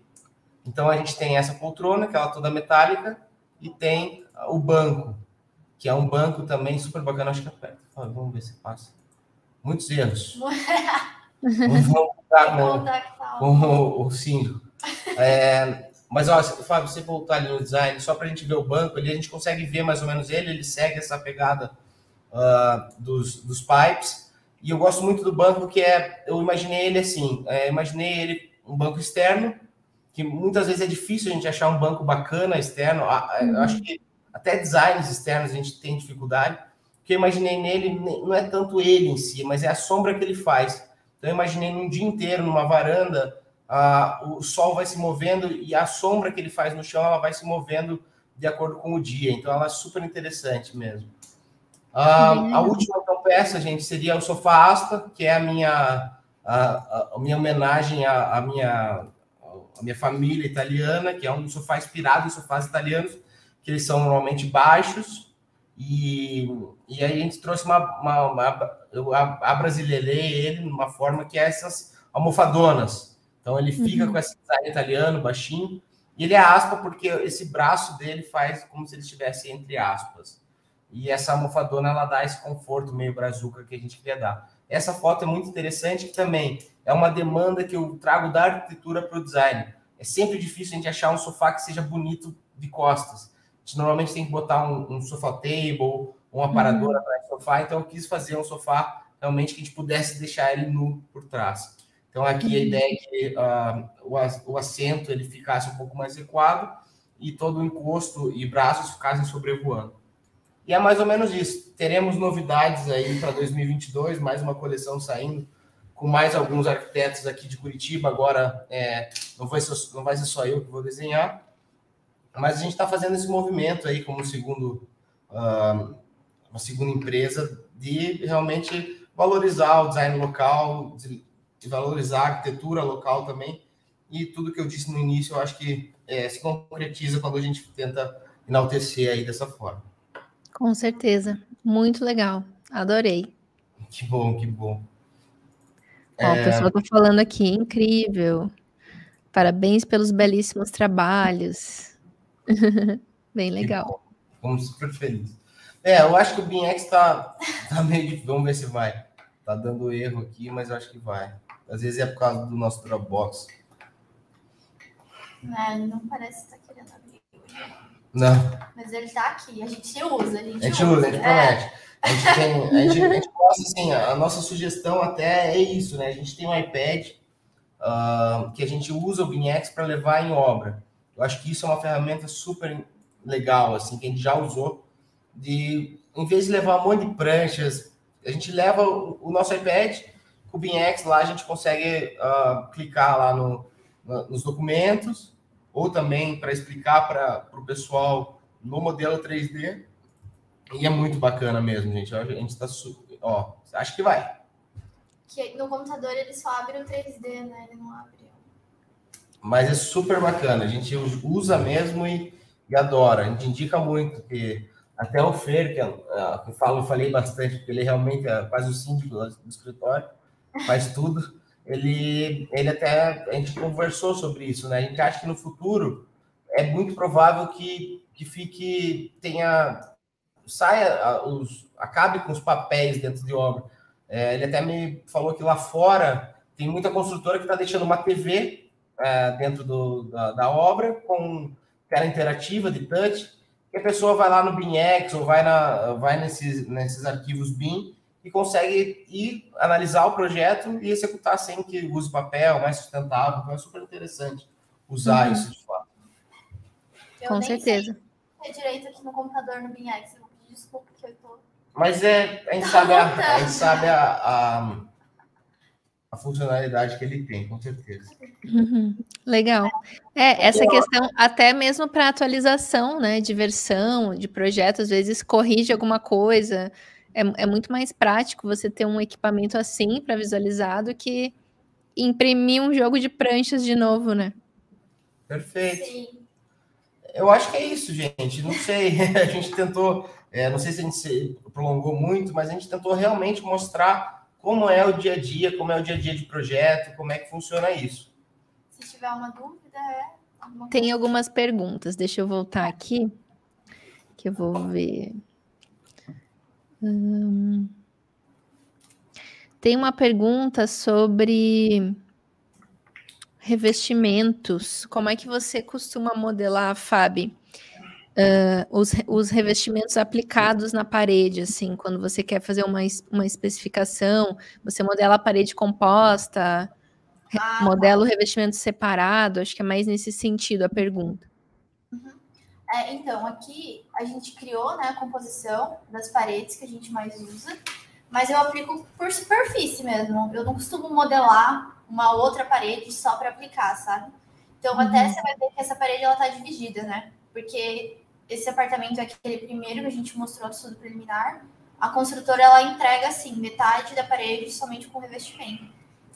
Então a gente tem essa poltrona, que ela é toda metálica, e tem o banco, que é um banco também super bacana, acho que aperta. Vamos ver se passa. Muitos erros. Vamos voltar com o símbolo. Mas, ó, Fábio, você voltar ali no design, só para a gente ver o banco ali, a gente consegue ver mais ou menos ele segue essa pegada dos pipes. E eu gosto muito do banco, que eu imaginei ele assim, um banco externo, que muitas vezes é difícil a gente achar um banco bacana externo, eu acho que até designs externos a gente tem dificuldade, porque eu imaginei nele, não é tanto ele em si, mas é a sombra que ele faz. Então, eu imaginei num dia inteiro, numa varanda, o sol vai se movendo e a sombra que ele faz no chão, ela vai se movendo de acordo com o dia. Então, ela é super interessante mesmo. A última peça, gente, seria o sofá asta, que é a minha homenagem à minha família italiana, que é um sofá inspirado em sofás italianos, que eles são normalmente baixos. E aí a gente trouxe abrasileirei ele de uma forma que é essas almofadonas. Então, ele fica com esse design italiano, baixinho, e ele é aspa porque esse braço dele faz como se ele estivesse entre aspas. E essa almofadona, ela dá esse conforto meio brazuca que a gente queria dar. Essa foto é muito interessante, que também é uma demanda que eu trago da arquitetura para o design. É sempre difícil a gente achar um sofá que seja bonito de costas. A gente normalmente tem que botar um sofá table, uma aparadora atrás do sofá, então eu quis fazer um sofá realmente que a gente pudesse deixar ele nu por trás. Então, aqui a ideia é que o assento ele ficasse um pouco mais recuado e todo o encosto e braços ficassem sobrevoando. E é mais ou menos isso. Teremos novidades aí para 2022, mais uma coleção saindo, com mais alguns arquitetos aqui de Curitiba. Agora, não vai ser só eu que vou desenhar, mas a gente está fazendo esse movimento aí como uma segunda empresa de realmente valorizar o design local, de valorizar a arquitetura local também, e tudo que eu disse no início, eu acho que se concretiza quando a gente tenta enaltecer aí dessa forma. Com certeza, muito legal, adorei. Que bom, que bom. Ó, o pessoal tá falando aqui, incrível, parabéns pelos belíssimos trabalhos, bem legal. Vamos super felizes. Eu acho que o BIMx tá meio de... Vamos ver se vai. Tá dando erro aqui, mas eu acho que vai. Às vezes é por causa do nosso Dropbox. Não parece que tá querendo abrir. Não. Mas ele tá aqui, a gente usa. A gente promete. A gente gosta, assim, a nossa sugestão até é isso, né? A gente tem um iPad que a gente usa o BIMx para levar em obra. Eu acho que isso é uma ferramenta super legal, assim, que a gente já usou, de, em vez de levar um monte de pranchas, a gente leva o nosso iPad, com o BIMx lá a gente consegue clicar lá nos documentos, ou também para explicar para o pessoal no modelo 3D, e é muito bacana mesmo, gente. A gente está super... Ó, acho que vai. Que no computador ele só abre o 3D, né? Ele não abre. Mas é super bacana. A gente usa mesmo e adora. A gente indica muito, que até o Fer, que eu falei bastante, porque ele realmente é quase o síndico do escritório, faz tudo. Ele até... A gente conversou sobre isso, né? A gente acha que no futuro é muito provável que fique... acabe com os papéis dentro de obra. É, ele até me falou que lá fora tem muita construtora que está deixando uma TV dentro da obra, com tela interativa de touch, que a pessoa vai lá no BIMx ou vai nesses arquivos BIM e consegue ir analisar o projeto e executar sem que use papel, mais sustentável. Então é super interessante usar isso de fato. Com certeza. É direito aqui no computador, no BIMx. Desculpa que eu tô... Mas a gente sabe a funcionalidade que ele tem, com certeza. Uhum, legal. É, essa questão, até mesmo para atualização, né, de versão, de projeto, às vezes corrige alguma coisa. É muito mais prático você ter um equipamento assim para visualizar do que imprimir um jogo de pranchas de novo, né? Perfeito. Sim. Eu acho que é isso, gente. Não sei, a gente tentou... não sei se a gente se prolongou muito, mas a gente tentou realmente mostrar como é o dia a dia, como é o dia a dia de projeto, como é que funciona isso. Se tiver uma dúvida, tem algumas perguntas. Deixa eu voltar aqui, que eu vou ver. Tem uma pergunta sobre revestimentos. Como é que você costuma modelar, Fábio? Os revestimentos aplicados na parede, assim, quando você quer fazer uma especificação, você modela a parede composta, modela o revestimento separado, acho que é mais nesse sentido a pergunta. Uhum. Então, aqui a gente criou, né, a composição das paredes que a gente mais usa, mas eu aplico por superfície mesmo, eu não costumo modelar uma outra parede só para aplicar, sabe? Então, até você vai ver que essa parede está dividida, né? Porque esse apartamento é aquele primeiro que a gente mostrou no estudo preliminar. A construtora, ela entrega, assim, metade da parede somente com revestimento.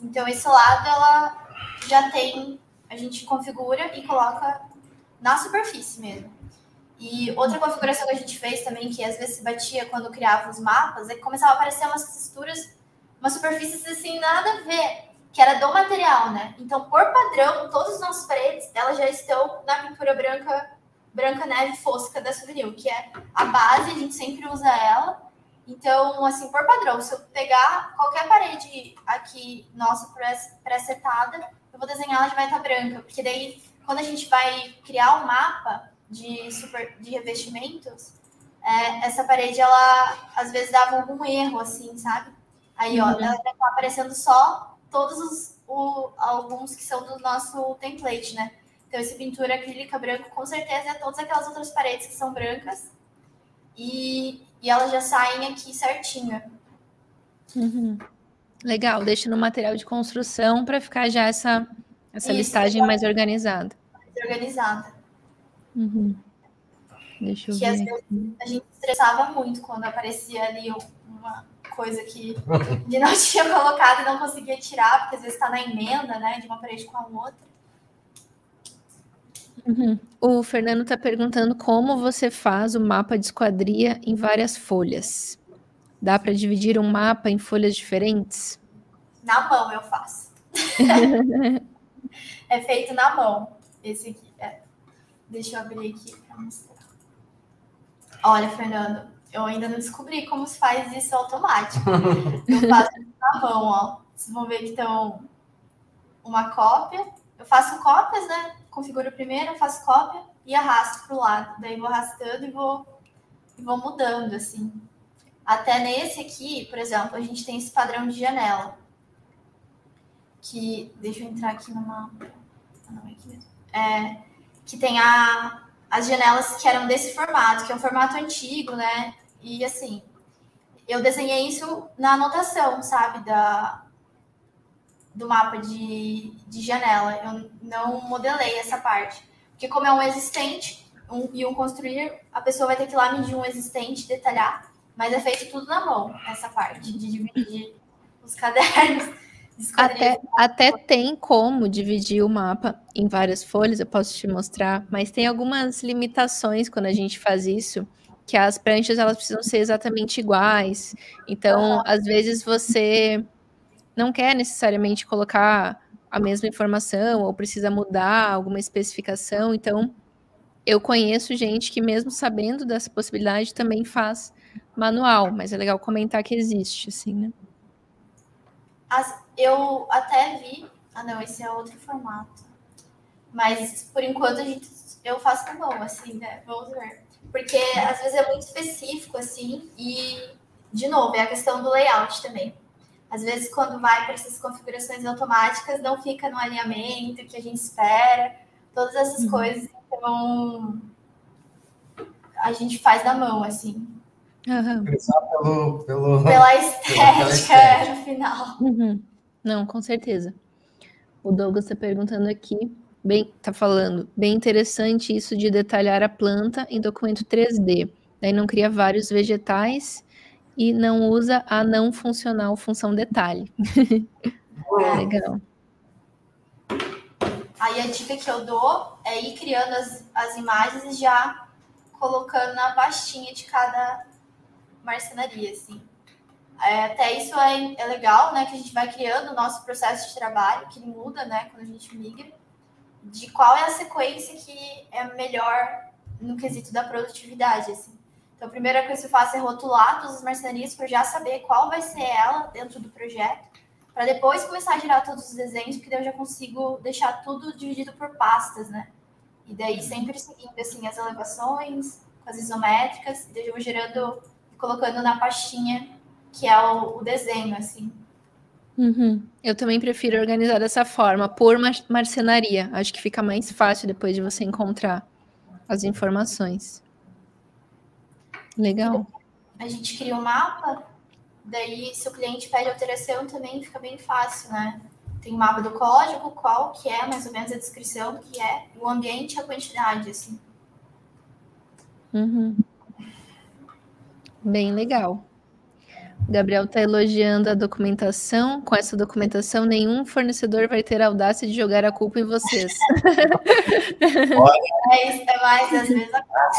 Então, esse lado, ela já tem... A gente configura e coloca na superfície mesmo. E outra configuração que a gente fez também, que às vezes se batia quando criava os mapas, é que começava a aparecer umas texturas, umas superfícies, assim, nada a ver, que era do material, né? Então, por padrão, todas as nossas paredes, elas já estão na pintura branca neve fosca da Souvenir, que é a base, a gente sempre usa ela. Então, assim, por padrão, se eu pegar qualquer parede aqui, nossa, pré-setada, eu vou desenhar, ela já vai estar branca, porque daí, quando a gente vai criar um mapa de revestimentos, essa parede, ela, às vezes, dava algum erro, assim, sabe? Aí, ó, ela vai estar aparecendo só todos alguns que são do nosso template, né? Então, esse pintura acrílica branco, com certeza, é todas aquelas outras paredes que são brancas. E elas já saem aqui certinha. Uhum. Legal, deixa no material de construção para ficar já essa listagem mais organizada. Mais organizada. Uhum. Deixa eu ver. Às vezes a gente estressava muito quando aparecia ali uma coisa que ele não tinha colocado e não conseguia tirar, porque às vezes está na emenda, né, de uma parede com a outra. Uhum. O Fernando está perguntando como você faz o mapa de esquadria em várias folhas. Dá para dividir um mapa em folhas diferentes? Na mão eu faço. É feito na mão. Esse aqui. É. Deixa eu abrir aqui para mostrar. Olha, Fernando, eu ainda não descobri como se faz isso automático. Eu faço na mão, ó. Vocês vão ver que estão uma cópia. Eu faço cópias, né? Configuro primeiro, faço cópia e arrasto para o lado. Daí vou arrastando e vou mudando, assim. Até nesse aqui, por exemplo, a gente tem esse padrão de janela. Que, deixa eu entrar aqui numa... Não, é aqui mesmo. que tem as janelas que eram desse formato, que é um formato antigo, né? E assim, eu desenhei isso na anotação, sabe? Do mapa de janela. Eu não modelei essa parte. Porque como é um existente e um construir, a pessoa vai ter que ir lá medir um existente, detalhar. Mas é feito tudo na mão, essa parte de dividir os cadernos. Até tem como dividir o mapa em várias folhas, eu posso te mostrar, mas tem algumas limitações quando a gente faz isso, que as pranchas elas precisam ser exatamente iguais, então às vezes você não quer necessariamente colocar a mesma informação ou precisa mudar alguma especificação, então eu conheço gente que mesmo sabendo dessa possibilidade também faz manual, mas é legal comentar que existe, assim, né? Eu até vi... Ah, não, esse é outro formato. Mas, por enquanto, eu faço com mão, assim, né? Vamos ver. Porque, às vezes, é muito específico, assim, e, de novo, é a questão do layout também. Às vezes, quando vai para essas configurações automáticas, não fica no alinhamento que a gente espera, todas essas coisas. Então, a gente faz na mão, assim. Uhum. Pela estética no final. Uhum. Não, com certeza. O Douglas está perguntando aqui, está falando, bem interessante isso de detalhar a planta em documento 3D. Daí não cria vários vegetais e não usa a não funcional função detalhe. Legal. Aí a dica que eu dou é ir criando as imagens e já colocando na pastinha de cada marcenaria, assim. Até isso é legal, né, que a gente vai criando o nosso processo de trabalho, que muda, né, quando a gente migra, de qual é a sequência que é melhor no quesito da produtividade, assim. Então, a primeira coisa que eu faço é rotular todas as marcenarias para já saber qual vai ser ela dentro do projeto, para depois começar a gerar todos os desenhos, porque daí eu já consigo deixar tudo dividido por pastas, né, e daí sempre seguindo, assim, as elevações, com as isométricas, e daí eu vou gerando... colocando na pastinha, que é o desenho, assim. Uhum. Eu também prefiro organizar dessa forma, por marcenaria. Acho que fica mais fácil depois de você encontrar as informações. Legal. A gente cria um mapa, daí se o cliente pede alteração também fica bem fácil, né? Tem o mapa do código, qual que é, mais ou menos a descrição do que é, o ambiente e a quantidade, assim. Uhum. Bem legal. O Gabriel está elogiando a documentação. Com essa documentação, nenhum fornecedor vai ter a audácia de jogar a culpa em vocês. Olha, é isso, é mais às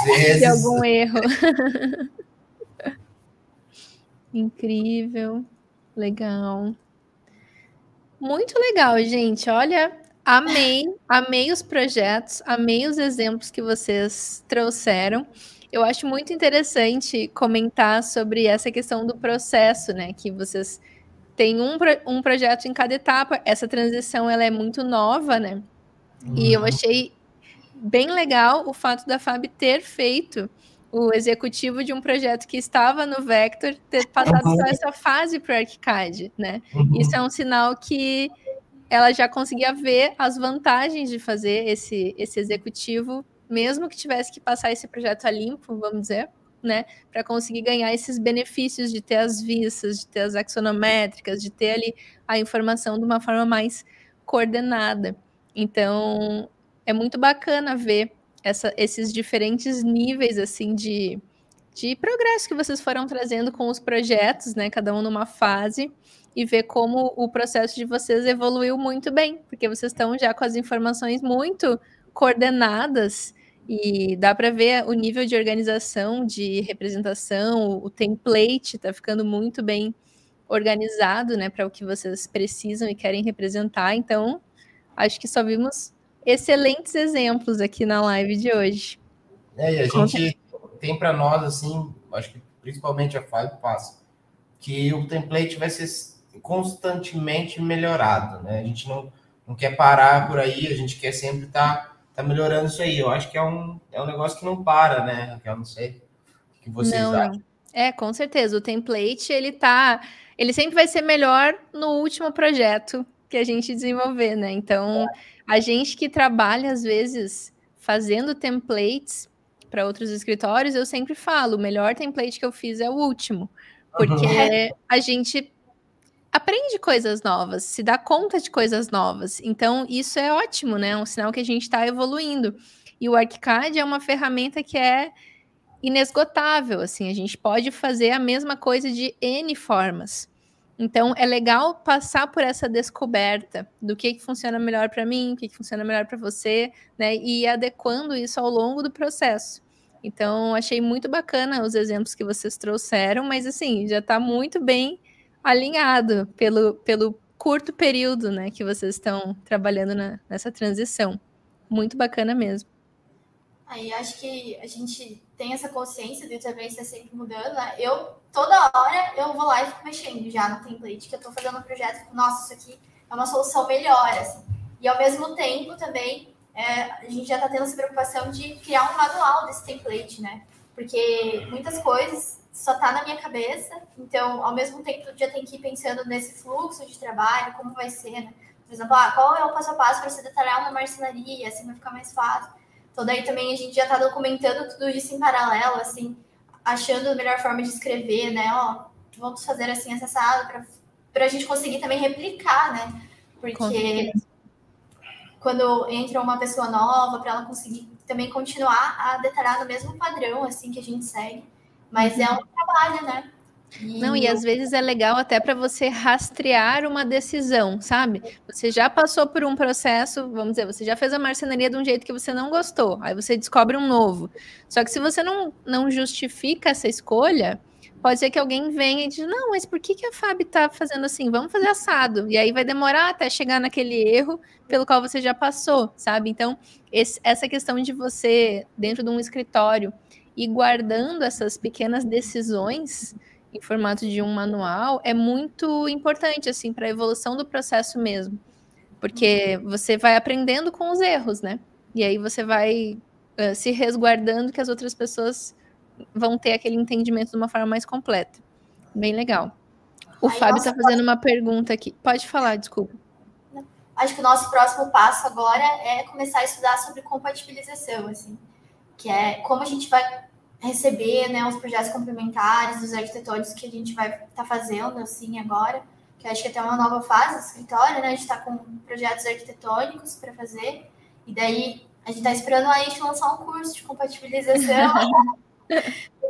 vezes de algum erro. Incrível. Legal. Muito legal, gente. Olha, amei os projetos, amei os exemplos que vocês trouxeram. Eu acho muito interessante comentar sobre essa questão do processo, né? Que vocês têm um projeto em cada etapa. Essa transição, ela é muito nova, né? Uhum. E eu achei bem legal o fato da Fábio ter feito o executivo de um projeto que estava no Vector, ter passado só essa fase para o Archicad, né? Uhum. Isso é um sinal que ela já conseguia ver as vantagens de fazer esse executivo, mesmo que tivesse que passar esse projeto a limpo, vamos dizer, né, para conseguir ganhar esses benefícios de ter as vistas, de ter as axonométricas, de ter ali a informação de uma forma mais coordenada. Então, é muito bacana ver esses diferentes níveis, assim, de progresso que vocês foram trazendo com os projetos, né, cada um numa fase, e ver como o processo de vocês evoluiu muito bem, porque vocês estão já com as informações muito coordenadas, e dá para ver o nível de organização, de representação, o template está ficando muito bem organizado, né, para o que vocês precisam e querem representar. Então, acho que só vimos excelentes exemplos aqui na live de hoje. E a gente tem para nós, assim, acho que principalmente a Fábio passa, que o template vai ser constantemente melhorado, né? A gente não quer parar por aí, a gente quer sempre tá melhorando isso aí. Eu acho que é um negócio que não para, né? Eu não sei o que vocês acham. É, com certeza. O template, ele sempre vai ser melhor no último projeto que a gente desenvolver, né? Então, a gente que trabalha, às vezes, fazendo templates para outros escritórios, eu sempre falo, o melhor template que eu fiz é o último, porque a gente aprende coisas novas, se dá conta de coisas novas. Então, isso é ótimo, né? É um sinal que a gente está evoluindo. E o Archicad é uma ferramenta que é inesgotável, assim, a gente pode fazer a mesma coisa de N formas. Então, é legal passar por essa descoberta do que funciona melhor para mim, o que funciona melhor para você, né? E ir adequando isso ao longo do processo. Então, achei muito bacana os exemplos que vocês trouxeram, mas, assim, já está muito bem alinhado pelo curto período, né, que vocês estão trabalhando nessa transição. Muito bacana mesmo. Aí, acho que a gente tem essa consciência de também estar sempre mudando, né? Eu, toda hora, eu vou lá e fico mexendo já no template, que eu tô fazendo um projeto, fico, nossa, isso aqui é uma solução melhor, assim. E, ao mesmo tempo, também, a gente já tá tendo essa preocupação de criar um manual desse template, né? Porque muitas coisas só tá na minha cabeça, então, ao mesmo tempo, já tem que ir pensando nesse fluxo de trabalho, como vai ser, né? Por exemplo, qual é o passo a passo para você detalhar uma marcenaria, assim vai ficar mais fácil. Então, daí também a gente já está documentando tudo isso em paralelo, assim, achando a melhor forma de escrever, né? Ó, vamos fazer assim, acessado, para a gente conseguir também replicar, né? Porque quando entra uma pessoa nova, para ela conseguir também continuar a detalhar no mesmo padrão, assim, que a gente segue. Mas é um trabalho, né? Não, e às vezes é legal até para você rastrear uma decisão, sabe? Você já passou por um processo, vamos dizer, você já fez a marcenaria de um jeito que você não gostou, aí você descobre um novo. Só que se você não justifica essa escolha, pode ser que alguém venha e diga, não, mas por que a Fábio está fazendo assim? Vamos fazer assado. E aí vai demorar até chegar naquele erro pelo qual você já passou, sabe? Então, essa questão de você, dentro de um escritório, ir guardando essas pequenas decisões em formato de um manual, é muito importante, assim, para a evolução do processo mesmo, porque você vai aprendendo com os erros, né? E aí você vai se resguardando que as outras pessoas vão ter aquele entendimento de uma forma mais completa. Bem legal. O Fábio está fazendo uma pergunta aqui. Pode falar, desculpa. Acho que o nosso próximo passo agora é começar a estudar sobre compatibilização, assim, que é como a gente vai receber, né, os projetos complementares dos arquitetônicos que a gente vai estar fazendo, assim, agora, que acho que até uma nova fase do escritório, né, a gente está com projetos arquitetônicos para fazer, e daí a gente está esperando a gente lançar um curso de compatibilização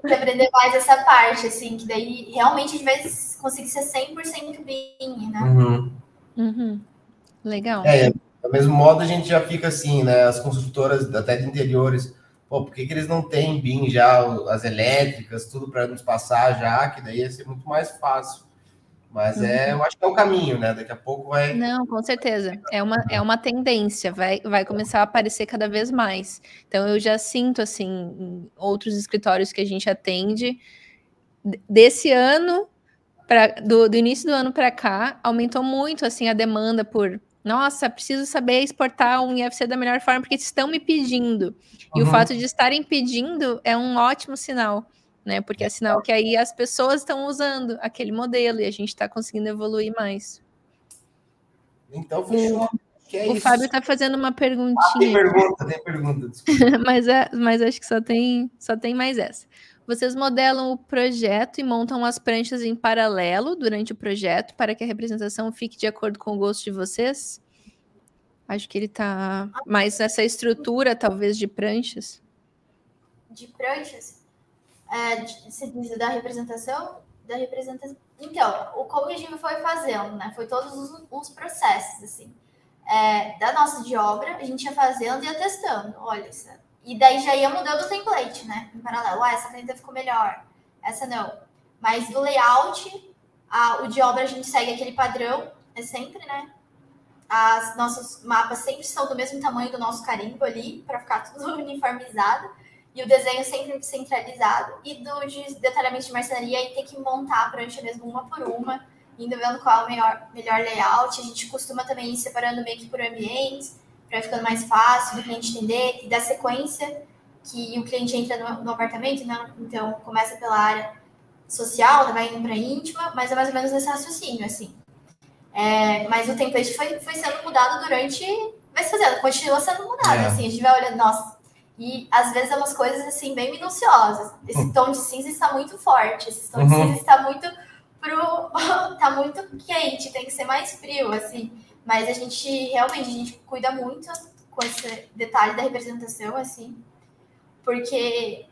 para aprender mais essa parte, assim, que daí realmente a gente vai conseguir ser 100% BIM, né? Legal. Do mesmo modo a gente já fica assim, né, as construtoras até de interiores, pô, por que eles não têm BIM já, as elétricas, tudo para nos passar já, que daí ia ser muito mais fácil. Mas eu acho que é um caminho, né? Daqui a pouco vai... Não, com certeza. É uma tendência, vai começar a aparecer cada vez mais. Então, eu já sinto, assim, em outros escritórios que a gente atende, desse ano, do início do ano para cá, aumentou muito, assim, a demanda por... Nossa, preciso saber exportar um IFC da melhor forma, porque estão me pedindo. E o fato de estarem pedindo é um ótimo sinal, né? Porque é sinal que aí as pessoas estão usando aquele modelo e a gente está conseguindo evoluir mais. Então, fechou. O Fábio está fazendo uma perguntinha. Tem pergunta. mas acho que só tem mais essa. Vocês modelam o projeto e montam as pranchas em paralelo durante o projeto para que a representação fique de acordo com o gosto de vocês? Acho que ele está... Mas essa estrutura, talvez, de pranchas? De pranchas? Você diz da representação? Então, como a gente foi fazendo, né? Foi todos os processos, assim. Da nossa de obra, a gente ia fazendo e ia testando. Olha, certo? E daí já ia mudando o template, né? Em paralelo. Essa caneta ficou melhor. Essa não. Mas do layout, o de obra a gente segue aquele padrão. É sempre, né? As nossos mapas sempre são do mesmo tamanho do nosso carimbo ali, para ficar tudo uniformizado. E o desenho sempre centralizado. E do de detalhamento de marcenaria, aí tem que montar a prancha mesmo uma por uma, indo vendo qual é o melhor layout. A gente costuma também ir separando meio que por ambientes, para ficando mais fácil do cliente entender, e da sequência que o cliente entra no apartamento, né? Então começa pela área social, vai indo para a íntima, mas é mais ou menos esse raciocínio, assim. Mas o template foi sendo mudado durante... Vai se fazendo, continua sendo mudado, assim. A gente vai olhando, nossa, E às vezes é umas coisas assim bem minuciosas. Esse tom de cinza está muito forte, esse tom de cinza está muito tá muito quente, tem que ser mais frio, assim. Mas a gente realmente cuida muito com esse detalhe da representação, assim, porque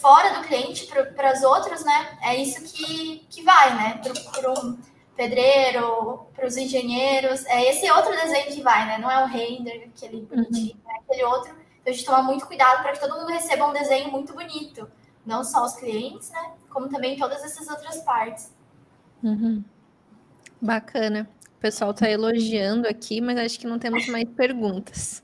fora do cliente, para os outros, né, é isso que vai, né, para o pedreiro, para os engenheiros, é esse outro desenho que vai, né, não é o render, aquele bonitinho, é aquele outro. Então a gente toma muito cuidado para que todo mundo receba um desenho muito bonito, não só os clientes, né, como também todas essas outras partes. Bacana. O pessoal está elogiando aqui, mas acho que não temos mais perguntas.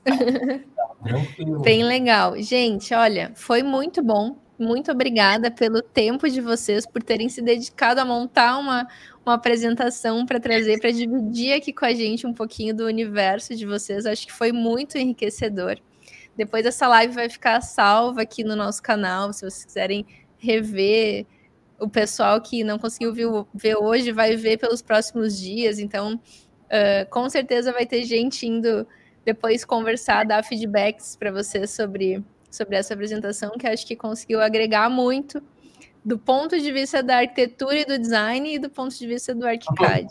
Bem legal. Gente, olha, foi muito bom. Muito obrigada pelo tempo de vocês, por terem se dedicado a montar uma apresentação para trazer, para dividir aqui com a gente um pouquinho do universo de vocês. Acho que foi muito enriquecedor. Depois essa live vai ficar salva aqui no nosso canal, se vocês quiserem rever. O pessoal que não conseguiu ver hoje vai ver pelos próximos dias, então com certeza vai ter gente indo depois conversar, dar feedbacks para vocês sobre essa apresentação, que acho que conseguiu agregar muito do ponto de vista da arquitetura e do design e do ponto de vista do Archicad.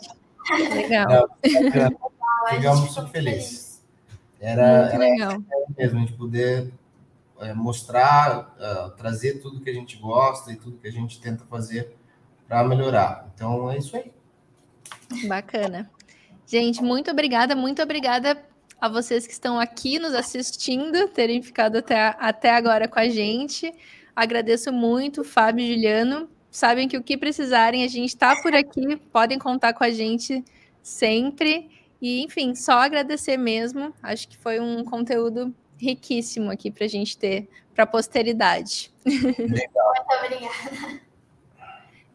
Legal. Ficamos super felizes. Era legal mesmo, a gente poder mostrar, trazer tudo que a gente gosta e tudo que a gente tenta fazer para melhorar. Então, é isso aí. Bacana. Gente, muito obrigada a vocês que estão aqui nos assistindo, terem ficado até agora com a gente. Agradeço muito, Fábio e Giuliano. Sabem que o que precisarem, a gente está por aqui, podem contar com a gente sempre. E, enfim, só agradecer mesmo. Acho que foi um conteúdo riquíssimo aqui para a gente ter para a posteridade. Legal. Muito obrigada.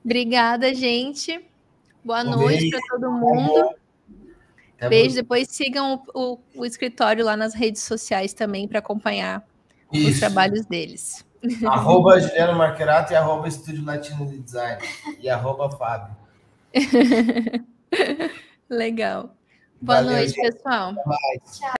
Obrigada, gente. Boa noite para todo mundo. Até beijo. Muito. Depois sigam o escritório lá nas redes sociais também para acompanhar os trabalhos deles. @ Giuliano Marchiorato e @ Estúdio Latino de Design e @ Fábio. Legal. Boa noite, pessoal. Até mais. Tchau.